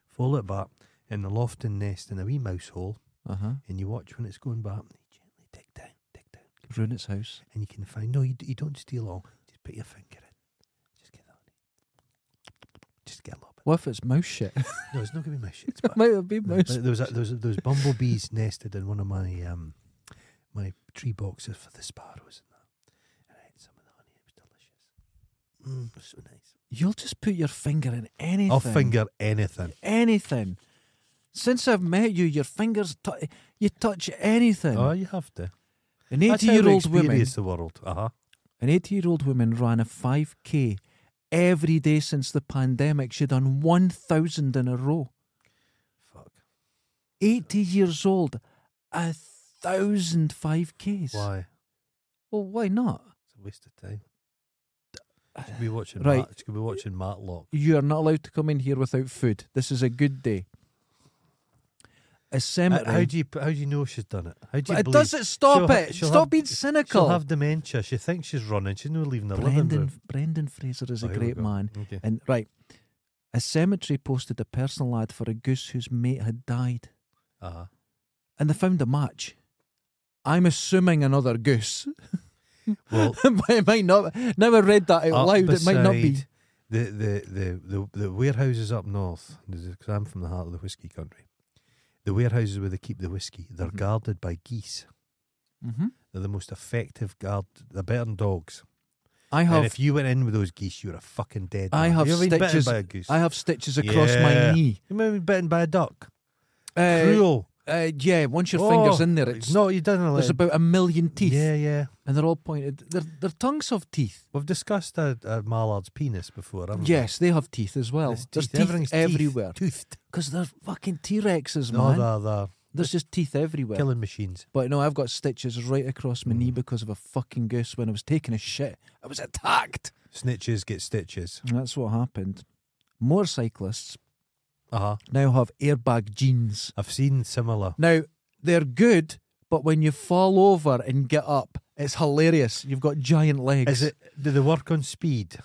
Follow it back in the lofting nest in a wee mouse hole, and you watch when it's going back. And you gently dig down, ruin its house, and you can find. No, you don't steal all. Just put your finger in. Just get that. Just get a little. What if it's mouse shit? No, it's not going to be mouse shit. It might have been mouse shit. There was bumblebees nested in one of my tree boxes for the sparrows and that. And I ate some of the honey. It was delicious. It was so nice. You'll just put your finger in anything. I'll finger anything. Anything. Since I've met you, your fingers, you touch anything. Oh, you have to. An 80-year-old woman. Experience the world. An 80-year-old woman ran a 5K. Every day since the pandemic, she'd done 1,000 in a row. Fuck. 80 years old, 1,000 5Ks. Why? Well, why not? It's a waste of time. She could be watching, she could be watching Matlock. You are not allowed to come in here without food. This is a good day. A cemetery. How do you know she's done it? How do you believe? Stop being cynical. She'll have dementia. She thinks she's running. She's not leaving her living room. Brendan Fraser is a great man. Okay. And a cemetery posted a personal ad for a goose whose mate had died. And they found a match. I'm assuming another goose. Well, it might not. Now I read that out loud. It might not be the warehouses up north. Because I'm from the heart of the whiskey country. The warehouses where they keep the whiskey, they're guarded by geese. They're the most effective guard. They're better than dogs. And if you went in with those geese, you were a fucking dead man. I have stitches across my knee. You might have been bitten by a duck. Cruel. Yeah, once your finger's in there, there's about 1 million teeth. Yeah, yeah. And they're all pointed. They're tongues of teeth. We've discussed a mallard's penis before, haven't we? Yes, they have teeth as well. There's teeth everywhere. Toothed. Because they're fucking T-Rexes, man. No, there's just teeth everywhere. Killing machines. But no, I've got stitches right across my knee because of a fucking goose. When I was taking a shit, I was attacked. Snitches get stitches. And that's what happened. Motorcyclists now have airbag jeans. I've seen similar. Now, they're good, but when you fall over and get up, it's hilarious. You've got giant legs. Do they work on speed?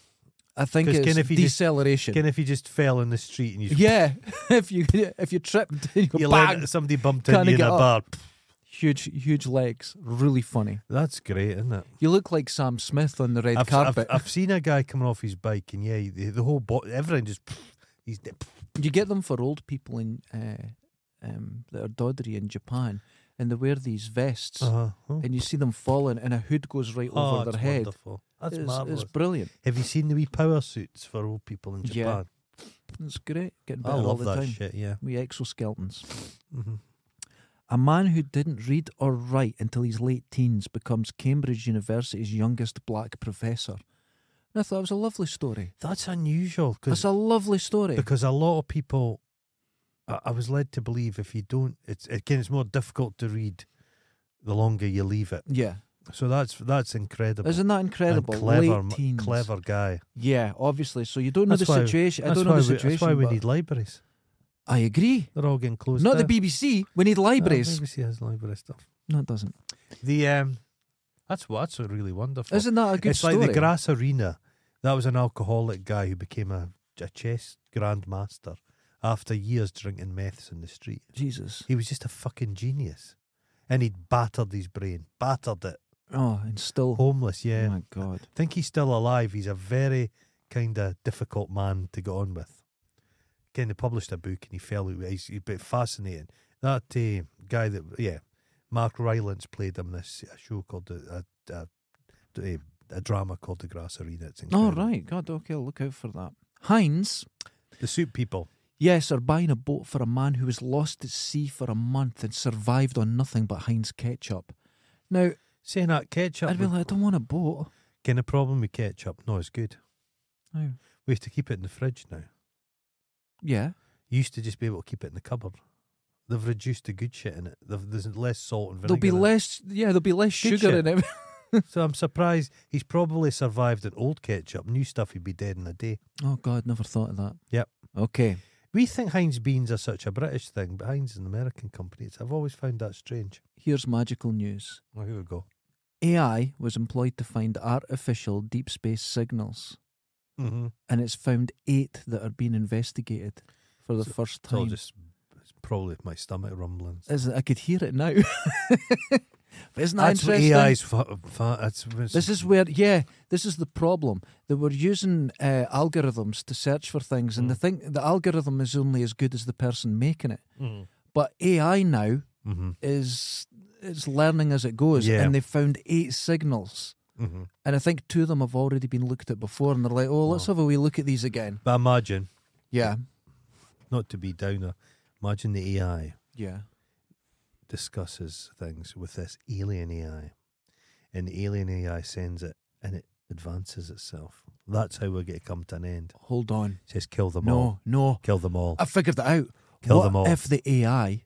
I think it's deceleration. Kind of if you just fell in the street and you... Yeah, if you tripped and you bang, somebody bumped into you in a bar. Huge legs. Really funny. That's great, isn't it? You look like Sam Smith on the red carpet. I've seen a guy coming off his bike and yeah, the whole body, everything just... He's... You get them for old people in that are doddery in Japan, and they wear these vests, and you see them falling, and a hood goes right over their head. Wonderful. That's marvelous. It's brilliant. Have you seen the wee power suits for old people in Japan? Yeah, it's great. Getting better all the time. I love that shit. Yeah, wee exoskeletons. A man who didn't read or write until his late teens becomes Cambridge University's youngest black professor. And I thought it was a lovely story. That's unusual. That's a lovely story. Because a lot of people, I was led to believe, if you don't, it's more difficult to read the longer you leave it. Yeah. So that's incredible. Isn't that incredible? And clever, late teens. Clever guy. Yeah, obviously. So you don't know the situation. I don't know the situation. That's why we need libraries. I agree. They're all getting closed. Not the BBC. We need libraries. The BBC has library stuff. No, it doesn't. The That's really wonderful. Isn't that a good story? It's like The Grass Arena. That was an alcoholic guy who became a chess grandmaster after years drinking meths in the street. Jesus. He was just a fucking genius. And he'd battered his brain. Battered it. Oh, and still... Homeless, yeah. Oh, my God. I think he's still alive. He's a very kind of difficult man to get on with. Kind of published a book and he fell... He's a bit fascinating. That guy that... Yeah. Mark Rylance played him in a show called a drama called The Grass Arena. It's incredible. Oh, right. God, okay, I'll look out for that. Heinz. The soup people. Yes, are buying a boat for a man who was lost at sea for a month and survived on nothing but Heinz ketchup. Now, saying that ketchup, I'd be like, I don't want a boat. Kind of problem with ketchup? No, it's good. Oh. We have to keep it in the fridge now. Yeah. You used to just be able to keep it in the cupboard. They've reduced the good shit in it. There's less salt and vinegar. There'll be less, yeah, there'll be less good sugar shit in it. So I'm surprised he's probably survived an old ketchup. New stuff, he'd be dead in a day. Oh God, never thought of that. Yep. Okay. We think Heinz beans are such a British thing, but Heinz is an American company. I've always found that strange. Here's magical news. Oh, here we go. AI was employed to find artificial deep space signals, and it's found 8 that are being investigated for the first time. Probably my stomach rumbling. I could hear it now. Isn't that interesting? This is where, yeah, this is the problem. They were using algorithms to search for things, and they think the algorithm is only as good as the person making it. But AI now is learning as it goes, and they found 8 signals. And I think 2 of them have already been looked at before, and they're like, oh, let's have a wee look at these again. But imagine. Yeah. Not to be downer. Imagine the AI discusses things with this alien AI, and the alien AI sends it, and it advances itself. That's how we're going to come to an end. Hold on. It says kill them all. No. Kill them all. I figured that out. Kill them all. What if the AI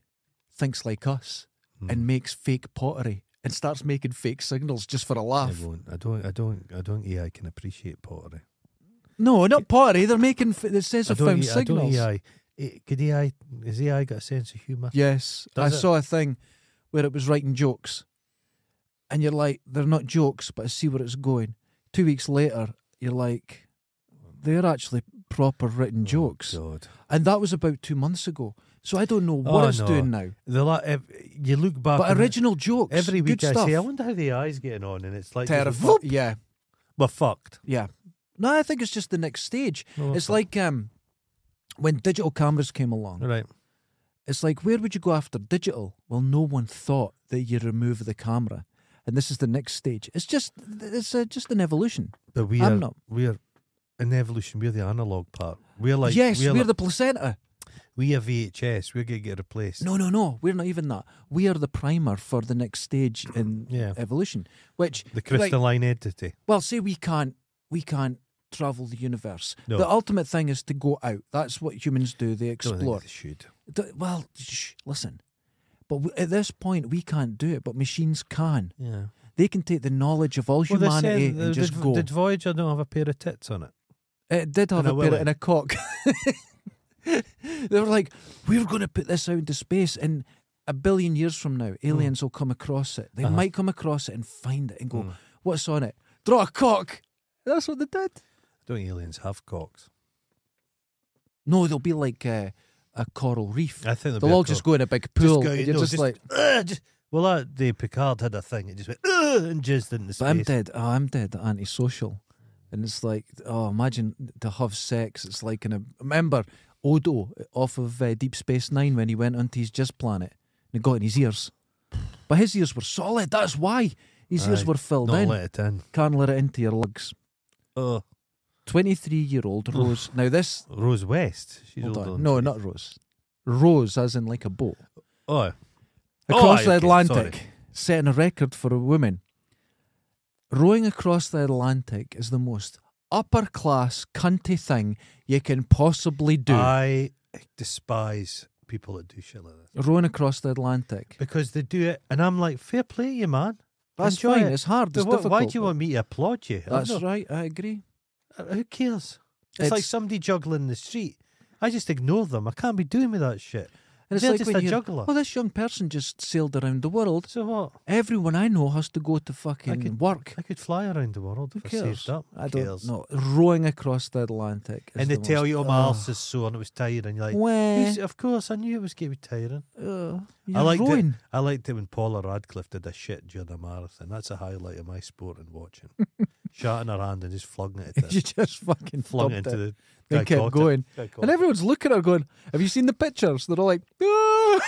thinks like us and makes fake pottery and starts making fake signals just for a laugh? It won't. I don't AI can appreciate pottery. No, not pottery. They're making, it says I found signals. I don't AI. Has AI got a sense of humour? Yes. Does it? Saw a thing where it was writing jokes, and you're like, they're not jokes, but I see where it's going. 2 weeks later, you're like, they're actually proper written jokes. God. And that was about 2 months ago. So I don't know what it's doing now. You look back, but original jokes, every week I say, I wonder how the AI's getting on, and it's like terrible. Yeah, we're fucked. Yeah. No, I think it's just the next stage. No, it's like when digital cameras came along, right? It's like, where would you go after digital? Well, no one thought that you remove the camera, and this is the next stage. It's just an evolution. But we are an evolution. We're the analog part. We're like, yes, we're the placenta. We are VHS. We're gonna get replaced. No. We're not even that. We are the primer for the next stage in evolution, which the crystalline entity. Well, say we can't travel the universe. No. The ultimate thing is to go out. That's what humans do. They explore. They should. Well, listen. But at this point, we can't do it, but machines can. Yeah. They can take the knowledge of all humanity and just go. Did Voyager not have a pair of tits on it? It did have a pair and a cock. They were like, we're going to put this out into space, and a billion years from now, aliens will come across it. They might come across it and find it and go, what's on it? Draw a cock. That's what they did. don't aliens have cocks? No, they'll be like a coral reef. I think they'll all just go in a big pool. Well, the Picard had a thing. It just went and jizzed into space. But I'm dead. Oh, I'm dead. Antisocial. And it's like, oh, imagine to have sex. It's like in a... Remember Odo off of Deep Space Nine when he went onto his jizz planet and it got in his ears. But his ears were solid. That's why. His ears were filled in. Let it in. Can't let it into your lugs. Oh. 23-year-old Rose. Now this... Rose West? She's older. No, not Rose. Rose as in like a boat. Oh. Across the Atlantic, setting a record for a woman. Rowing across the Atlantic is the most upper class cunty thing you can possibly do. I despise people that do shit like that. Rowing across the Atlantic. Because they do it, and I'm like, fair play you, man. That's fine, it's hard, it's difficult. Why do you want me to applaud you? That's right, I agree. Who cares? It's like somebody juggling in the street. I just ignore them. I can't be doing with that shit. And it's like when a juggler. Well, this young person just sailed around the world. So what? Everyone I know has to go to fucking work. I could fly around the world. Who cares? I don't know. Rowing across the Atlantic. And they tell you, oh, my arse is sore and it was tiring. You're like, well, of course, I knew it was going to be tiring. I liked it when Paula Radcliffe did a shit during a marathon. That's a highlight of my sport and watching. Shot in her hand and just flung it at it. She just fucking flung it into the... They kept going. And everyone's looking at her going, have you seen the pictures? They're all like, ah!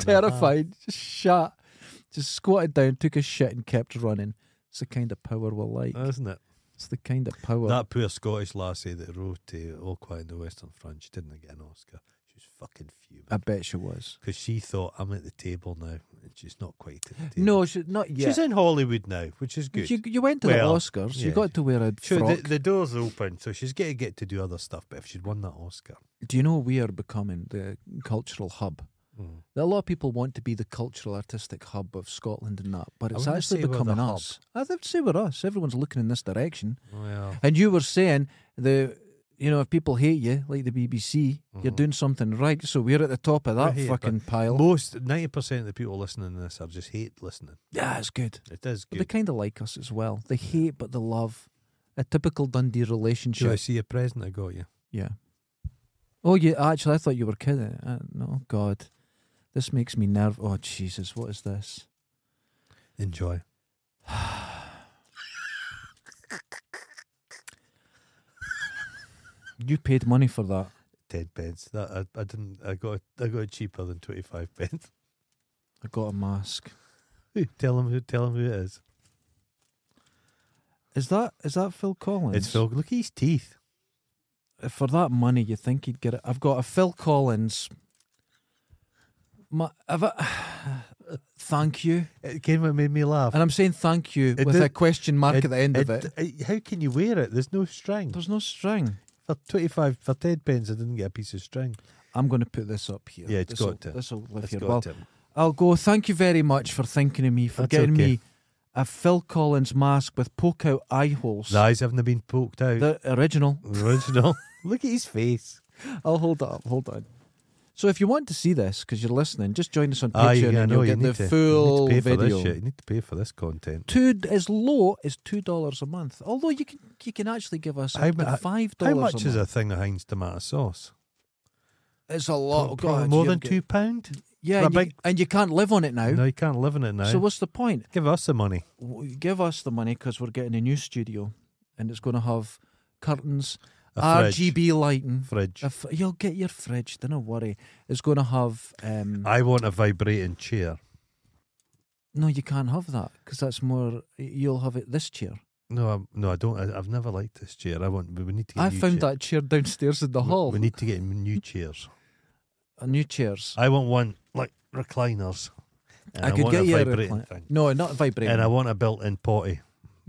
Terrified. Just shot. Just squatted down, took a shit and kept running. It's the kind of power we like. Isn't it? It's the kind of power. That poor Scottish lassie that wrote to All Quiet on the Western Front, she didn't get an Oscar. She was fucking fuming. I bet she was. Because she thought, I'm at the table now. And she's not quite at the table. No, she's not yet. She's in Hollywood now, which is good. You went to the Oscars. Yeah. You got to wear a frock. The door's open, so she's going to get to do other stuff. But if she'd won that Oscar... Do you know we are becoming the cultural hub? Mm. A lot of people want to be the cultural, artistic hub of Scotland and that, but it's actually becoming us. I would say we're us. Everyone's looking in this direction. Well. And you were saying the... You know, if people hate you, like the BBC, you're doing something right. So we're at the top of that fucking pile. Most, 90% of the people listening to this are just hate listening. Yeah, it's good. It is good. But they kind of like us as well. They hate, but they love. A typical Dundee relationship. Do I see a present I got you? Yeah. Oh, yeah, actually, I thought you were kidding. No, God. This makes me nervous. Oh, Jesus, what is this? Enjoy. You paid money for that. 10 pence. That I didn't. I got it cheaper than 25 pence. I got a mask. Tell him who it is. Is that Phil Collins? It's Phil. Look at his teeth. For that money, you think he'd get it? I've got a Phil Collins. Thank you. It came and made me laugh. And I'm saying thank you with a question mark at the end of it. How can you wear it? There's no string. There's no string. For 10 pence, I didn't get a piece of string. I'm going to put this up here. Yeah, it's got to. This will live here. Well, I'll go. Thank you very much for thinking of me, for getting me a Phil Collins mask with poke-out eye holes. The eyes haven't been poked out. The original. Original. Look at his face. I'll hold it up. Hold on. So if you want to see this, because you're listening, just join us on Patreon and you'll get the full video. You need to pay for this content. As low as $2 a month. Although you can actually give us up to $5 a month. How much is a thing of Heinz tomato sauce? It's a lot. God, more than £2? Yeah, and you can't live on it now. No, you can't live on it now. So what's the point? Give us the money. Give us the money because we're getting a new studio and it's going to have curtains... RGB lighting. Fridge. You'll get your fridge, don't worry. It's going to have... I want a vibrating chair. No, you can't have that, because that's more... You'll have it, this chair. No, I don't. I've never liked this chair. We need to get that chair downstairs in the hall. We need to get new chairs. New chairs. I want one, like, recliners. And I could get you a vibrating thing. No, not vibrating. And I want a built-in potty.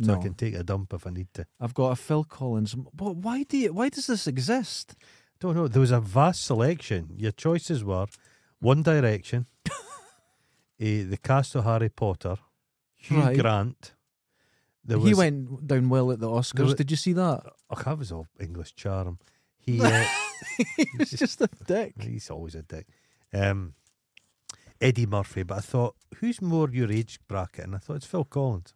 So I can take a dump if I need to. I've got a Phil Collins. But why does this exist? I don't know. There was a vast selection. Your choices were One Direction, the cast of Harry Potter, Hugh Grant. He went down well at the Oscars. Did you see that? Oh, that was all English charm. He was just a dick. He's always a dick. Eddie Murphy. But I thought, who's more your age bracket? And I thought it's Phil Collins.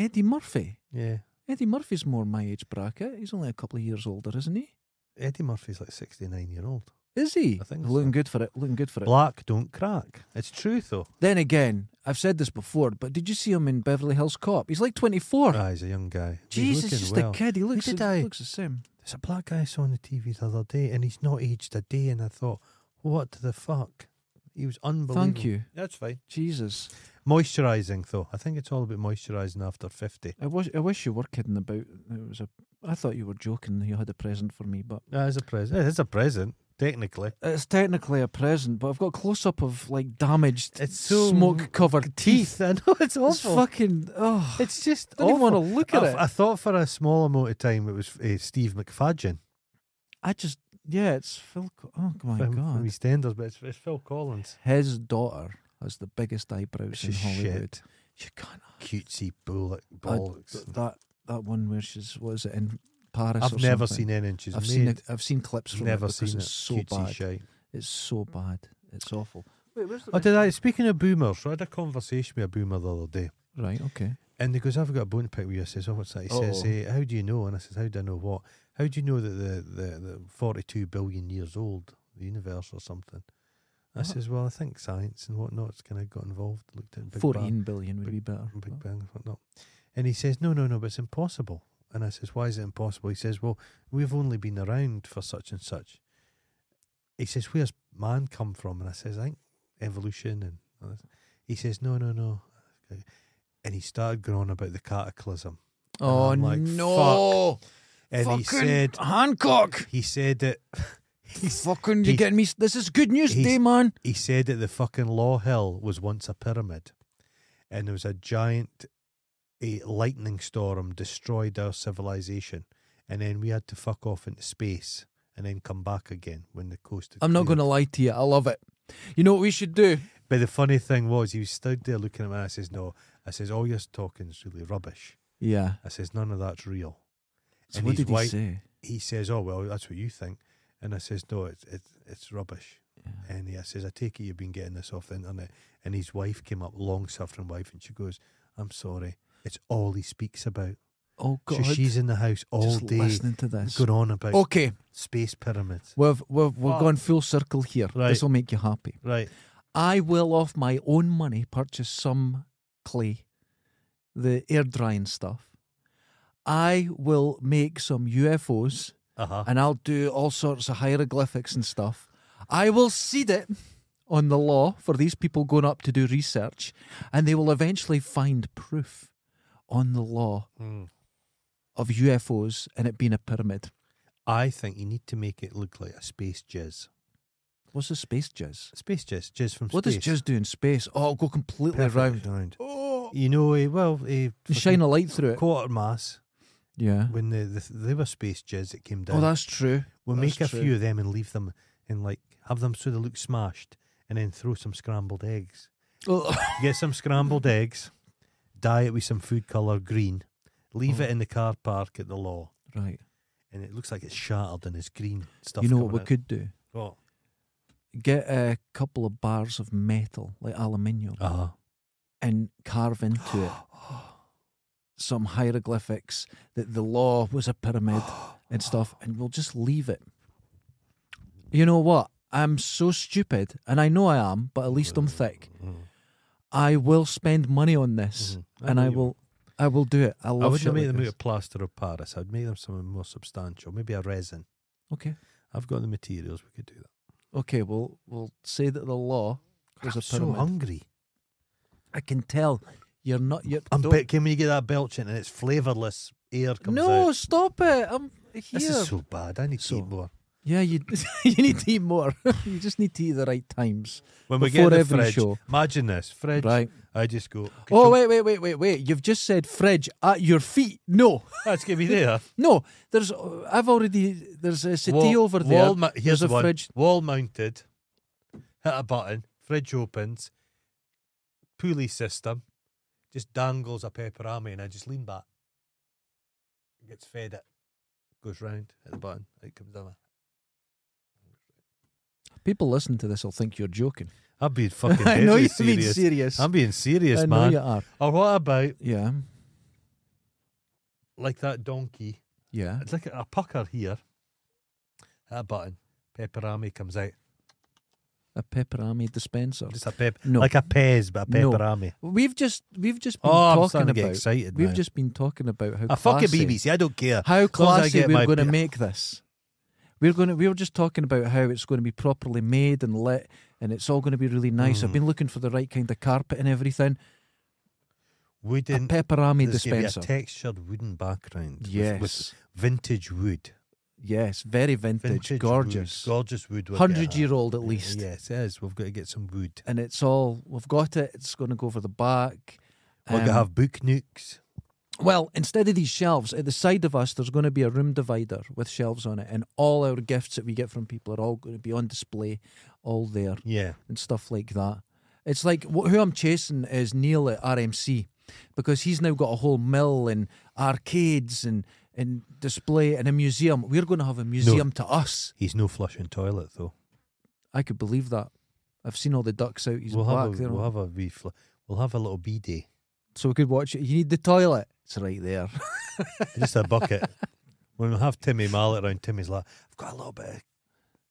Eddie Murphy? Yeah. Eddie Murphy's more my age bracket. He's only a couple of years older, isn't he? Eddie Murphy's like 69-year-old. Is he? I think so. Looking good for it, looking good for it. Black don't crack. It's true, though. Then again, I've said this before, but did you see him in Beverly Hills Cop? He's like 24. Ah, he's a young guy. Jesus, he's just a kid. He looks the same. There's a black guy I saw on the TV the other day, and he's not aged a day, and I thought, what the fuck? He was unbelievable. Thank you. That's fine. Jesus. Moisturising, though. I think it's all about moisturising after 50. I wish you were kidding about it. I thought you were joking. You had a present for me, but... It is a present. It is a present. Technically, it's technically a present, but I've got a close-up of like damaged, so smoke-covered teeth. I know, it's awful. It's fucking. Oh, it's just. I don't want to look at it. I thought for a small amount of time it was Steve McFadgen. I just, yeah, it's Phil. Oh my god, from EastEnders, but it's Phil Collins. His daughter has the biggest eyebrows in Hollywood. Shit. She can't. Cutesy bollocks. That one where she's, what is it, in Paris? I've never seen anything she's made. I've seen clips from it because it's so bad. It's so bad. It's awful. Wait, where's the... Oh, speaking of boomers, I had a conversation with a boomer the other day. Right, okay. And he goes, I've got a bone to pick with you. I says, oh, what's that? He says, hey, how do you know? And I says, how do I know what? How do you know that the 42 billion years old, the universe or something? I says, well, I think science and whatnot's kind of got involved. Looked at Big 14 Bang, billion would be better. Big Bang and whatnot. And he says, no, but it's impossible. And I says, why is it impossible? He says, well, we've only been around for such and such. He says, where's man come from? And I says, I think evolution. And all this. He says, no. And he started going on about the cataclysm. Oh, like, no. Fuck. And fucking he said, Hancock. He said that. Fucking, you're getting me. This is good news day, man. He said that the fucking Law Hill was once a pyramid. And there was a giant... A lightning storm destroyed our civilization, and then we had to fuck off into space and then come back again when the coast had cleared. I'm not going to lie to you, I love it. You know what we should do? But the funny thing was, he was stood there looking at me, and I says, no. I says, all your talking's really rubbish. Yeah. I says, none of that's real. So and what did he say? He says, oh, well, that's what you think. And I says, no, it's rubbish. Yeah. And I says, I take it you've been getting this off the internet. And his wife came up, long-suffering wife, and she goes, I'm sorry. It's all he speaks about. Oh God! So she's in the house all just day, listening to this, going on about space pyramids. We've gone full circle here. Right. This will make you happy, right? I will, off my own money, purchase some clay, the air drying stuff. I will make some UFOs, and I'll do all sorts of hieroglyphics and stuff. I will seed it on the law for these people going up to do research, and they will eventually find proof on the law of UFOs and it being a pyramid. I think you need to make it look like a space jizz. What's a space jizz? Space jizz from space. What does jizz do in space? Oh, it'll go completely round. Oh. You know, you shine a light through it. Quarter mass. Yeah. When they were space jizz that came down. Oh, that's true. We'll make a few of them and leave them and like have them so they look smashed, and then throw some scrambled eggs. Get some scrambled eggs. Dye it with some food colour green, leave it in the car park at the law, right? And it looks like it's shattered and it's green stuff. You know what we could do? What? Get a couple of bars of metal, like aluminium, and carve into it some hieroglyphics that the law was a pyramid and stuff, and we'll just leave it. You know what? I'm so stupid, and I know I am, but at least I'm thick. I will spend money on this, and I will do it. I wouldn't make them out of plaster of Paris. I'd make them something more substantial, maybe a resin. Okay, I've got the materials. We could do that. Okay, well, we'll say that the law was a pyramid. I'm so hungry. I can tell you're not. Can we get that belching and it's flavourless air comes out? No, stop it! I'm here. This is so bad. I need to eat more. Yeah, you need to eat more. You just need to eat the right times. When we get the fridge, imagine this. Fridge, right. I just go... Oh, wait. You've just said fridge at your feet. No. That's going to be there. No, there's... I've already... There's a settee over there. Here's a fridge. Wall-mounted. Hit a button. Fridge opens. Pulley system. Just dangles a pepperami and I just lean back. It gets fed it. Goes round. Hit the button. It comes down there. People listening to this will think you're joking. I'm being fucking serious. I know you're being serious. I'm being serious, man. I know you are. Or what about like that donkey. Yeah. It's like a pucker here. That button. Pepperami comes out. A pepperami dispenser. Just a no. Like a Pez, but a pepperami. No. We've just been talking about. Excited, we've just been talking about how. Fuck it, BBC. I don't care. How classy we're going to make this. We were just talking about how it's going to be properly made and lit, and it's all going to be really nice. Mm. I've been looking for the right kind of carpet and everything. Wooden, a pepperami dispenser. A textured wooden background. Yes. With vintage wood. Yes, very vintage gorgeous. Wood, gorgeous wood. 100-year-old at least. Yes, it is. We've got to get some wood. And it's all, we've got it. It's going to go for the back. We're going to have book nooks. Well, instead of these shelves, at the side of us, there's going to be a room divider with shelves on it. And all our gifts that we get from people are all going to be on display, all there. Yeah. And stuff like that. It's like, who I'm chasing is Neil at RMC. Because he's now got a whole mill and arcades and display and a museum. We're going to have a museum to us. He's no flushing toilet, though. I could believe that. I've seen all the ducks out. He's back there. We'll have a wee we'll have a little bidet. So we could watch it. You need the toilet. It's right there. Just a bucket. When we have Timmy Mallet around, Timmy's like, I've got a little bit of...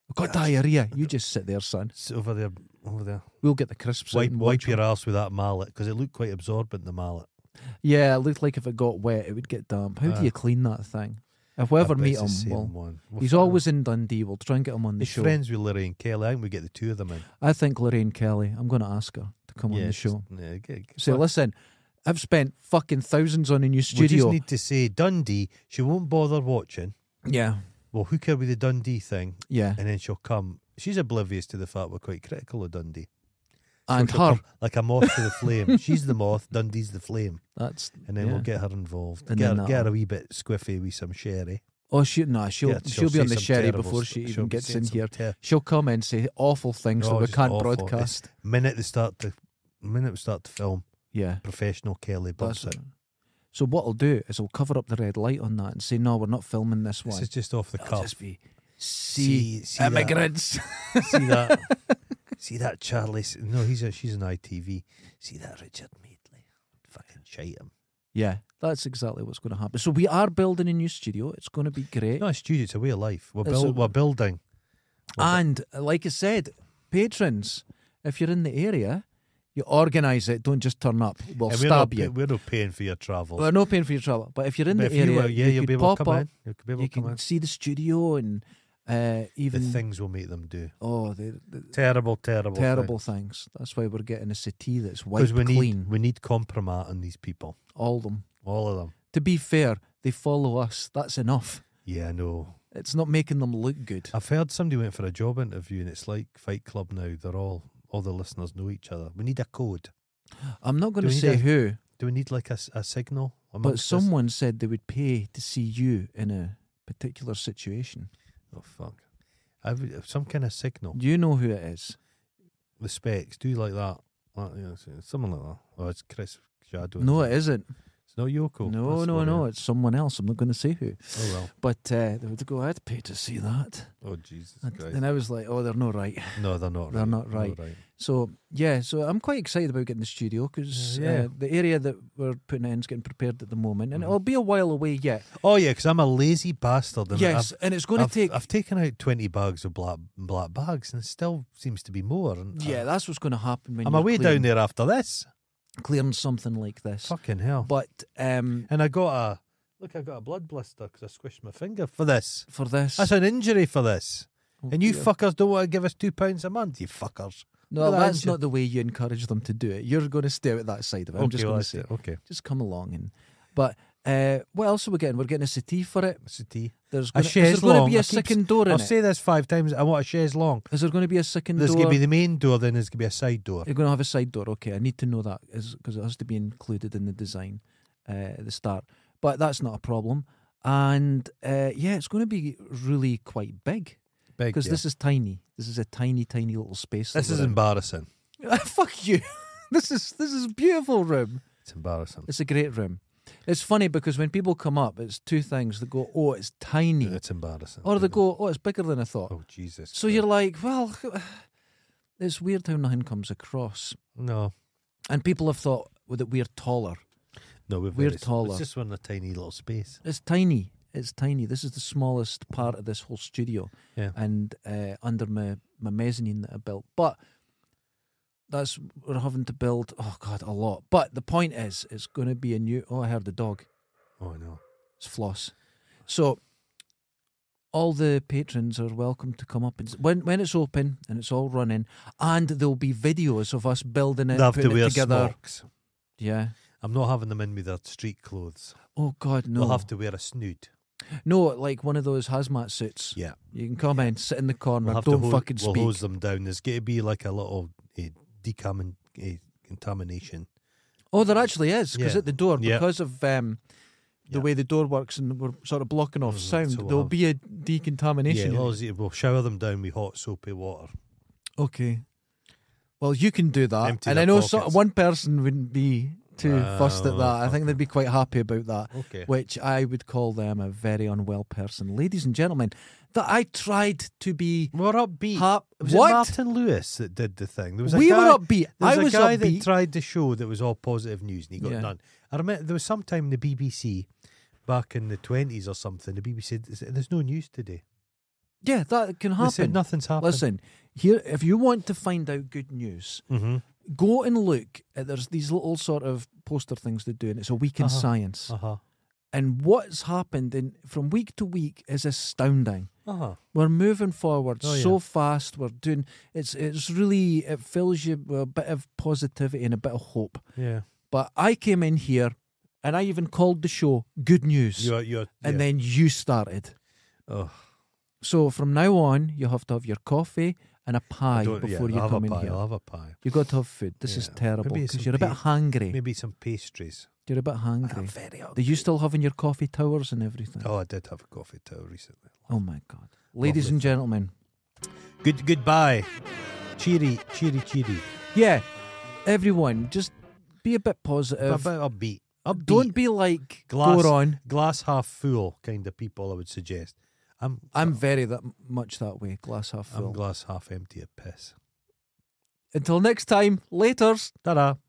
I've got diarrhoea. You just sit there, son. Sit over there. Over there. We'll get the crisps out and wipe your arse with that mallet, because it looked quite absorbent, the mallet. Yeah, it looked like if it got wet, it would get damp. How do you clean that thing? If we ever meet him, he's always in Dundee. We'll try and get him on the show. He's friends with Lorraine Kelly. I think we get the two of them in. I think Lorraine Kelly, I'm going to ask her to come on the show. Yeah, say, listen, I've spent fucking thousands on a new studio. We just need to say, Dundee, she won't bother watching. Yeah. We'll hook her with the Dundee thing. Yeah. And then she'll come. She's oblivious to the fact we're quite critical of Dundee. And her. Like a moth to the flame. She's the moth, Dundee's the flame. That's. And then we'll get her involved. And get her a wee bit squiffy with some sherry. Oh, she'll be on the sherry before she even gets in here. She'll come and say awful things that we can't broadcast. It's minute we start to film, yeah, professional Kelly busts out. So what I'll do is I'll cover up the red light on that and say, no, we're not filming this one. This is just off the cuff. It'll just be, see immigrants. That. See that. See that Charlie. No, she's an ITV. See that Richard Madeley. Fucking shite him. Yeah, that's exactly what's going to happen. So we are building a new studio. It's going to be great. It's not a studio, it's a way of life. We're building. And like I said, patrons, if you're in the area... You organise it, don't just turn up. We'll stab you. We're not paying for your travel. We're not paying for your travel. But if you're in the area, you'll be able to come in. You can see the studio and even... The things we'll make them do. Oh, terrible things. That's why we're getting a city that's wiped clean. Because we need compromise on these people. All of them. All of them. To be fair, they follow us. That's enough. Yeah, I know. It's not making them look good. I've heard somebody went for a job interview and it's like Fight Club now. They're all the listeners know each other. We need a code. I'm not going to say who. Do we need like a signal? But someone said they would pay to see you in a particular situation. Oh, fuck. Some kind of signal. Do you know who it is? The Specs. Do you like that? Someone like that. Oh, it's Chris Shadwell. No, it isn't. It's not Yoko. No, no. It's someone else. I'm not going to say who. Oh, well. But they would go, I'd pay to see that. Oh, Jesus Christ. And I was like, oh, they're not right. No, they're not right. They're not right. So, yeah, I'm quite excited about getting the studio because the area that we're putting in is getting prepared at the moment and it'll be a while away yet. Oh, yeah, because I'm a lazy bastard. And yes, and it's going to take... I've taken out 20 bags of black bags and it still seems to be more. And yeah, that's what's going to happen when I'm away down there after this. Clearing something like this. Fucking hell. But... and I got a... Look, I got a blood blister because I squished my finger for this. For this. That's an injury for this. Oh, and you fuckers don't want to give us £2 a month, you fuckers. No, that's not the way you encourage them to do it. You're going to stare at that side of it. I'm just going to say, okay, just come along. But what else are we getting? We're getting a settee for it. A settee. There's going to be a second door in it. I'll say this 5 times. I want a chaise long. Is there going to be a second door? There's going to be the main door, then there's going to be a side door. You're going to have a side door. Okay, I need to know that because it has to be included in the design at the start. But that's not a problem. And yeah, it's going to be really quite big. Because this is tiny. This is a tiny, tiny little space. This is embarrassing. Fuck you. This is a beautiful room. It's embarrassing. It's a great room. It's funny because when people come up, it's two things. They go, oh, it's tiny. It's embarrassing. Or they go, oh, it's bigger than I thought. Oh, Jesus. So you're like, well, it's weird how nothing comes across. No. And people have thought that we're taller. No, we're taller. It's just in a tiny little space. It's tiny. It's tiny. This is the smallest part of this whole studio. Yeah. And under my mezzanine that I built. But that's, we're having to build, oh God, a lot. But the point is, it's going to be a new, oh, I heard the dog. Oh, no. It's Floss. So all the patrons are welcome to come up. And when it's open and it's all running, and there'll be videos of us building it, putting it together. Smokes. Yeah. I'm not having them in with their street clothes. Oh, God, no. They'll have to wear a snood. No, like one of those hazmat suits. Yeah. You can come in, sit in the corner, don't fucking speak. We'll hose them down. There's got to be like a little decontamination. Oh, there actually is, because at the door, because of the way the door works and we're sort of blocking off sound, so there'll be a decontamination. Yeah, we'll shower them down with hot, soapy water. Okay. Well, you can do that. Empty and I know one person wouldn't be too fussed at that. I think they'd be quite happy about that, which I would call them a very unwell person. Ladies and gentlemen, that I tried to be... We're upbeat. Was it Martin Lewis that did the thing? There was were upbeat. I was upbeat. There was a guy that tried to show that was all positive news and he got none. I remember there was some time the BBC, back in the 20s or something, the BBC said, there's no news today. Yeah, that can happen. They said nothing's happened. Listen, here, if you want to find out good news... Mm-hmm. Go and look at, there's these little sort of poster things they do, and it's a week in science. And what's happened from week to week is astounding. We're moving forward so fast. We're doing, it's really, it fills you with a bit of positivity and a bit of hope. Yeah. But I came in here, and I even called the show Good News. And then you started. So from now on, you have to have your coffee and a pie before you come in here. I'll have a pie. You've got to have food. This is terrible because you're a bit hungry. Maybe some pastries. You're a bit hungry. I'm very hungry. Are you still having your coffee towers and everything? Oh, I did have a coffee tower recently. Oh, my God. Ladies and gentlemen. Goodbye. Cheery, cheery, cheery. Yeah. Everyone, just be a bit positive. Be a bit upbeat. Don't be like glass half full kind of people, I would suggest. I'm very much that way, glass half full. I'm glass half empty of piss. Until next time, laters. Ta-da.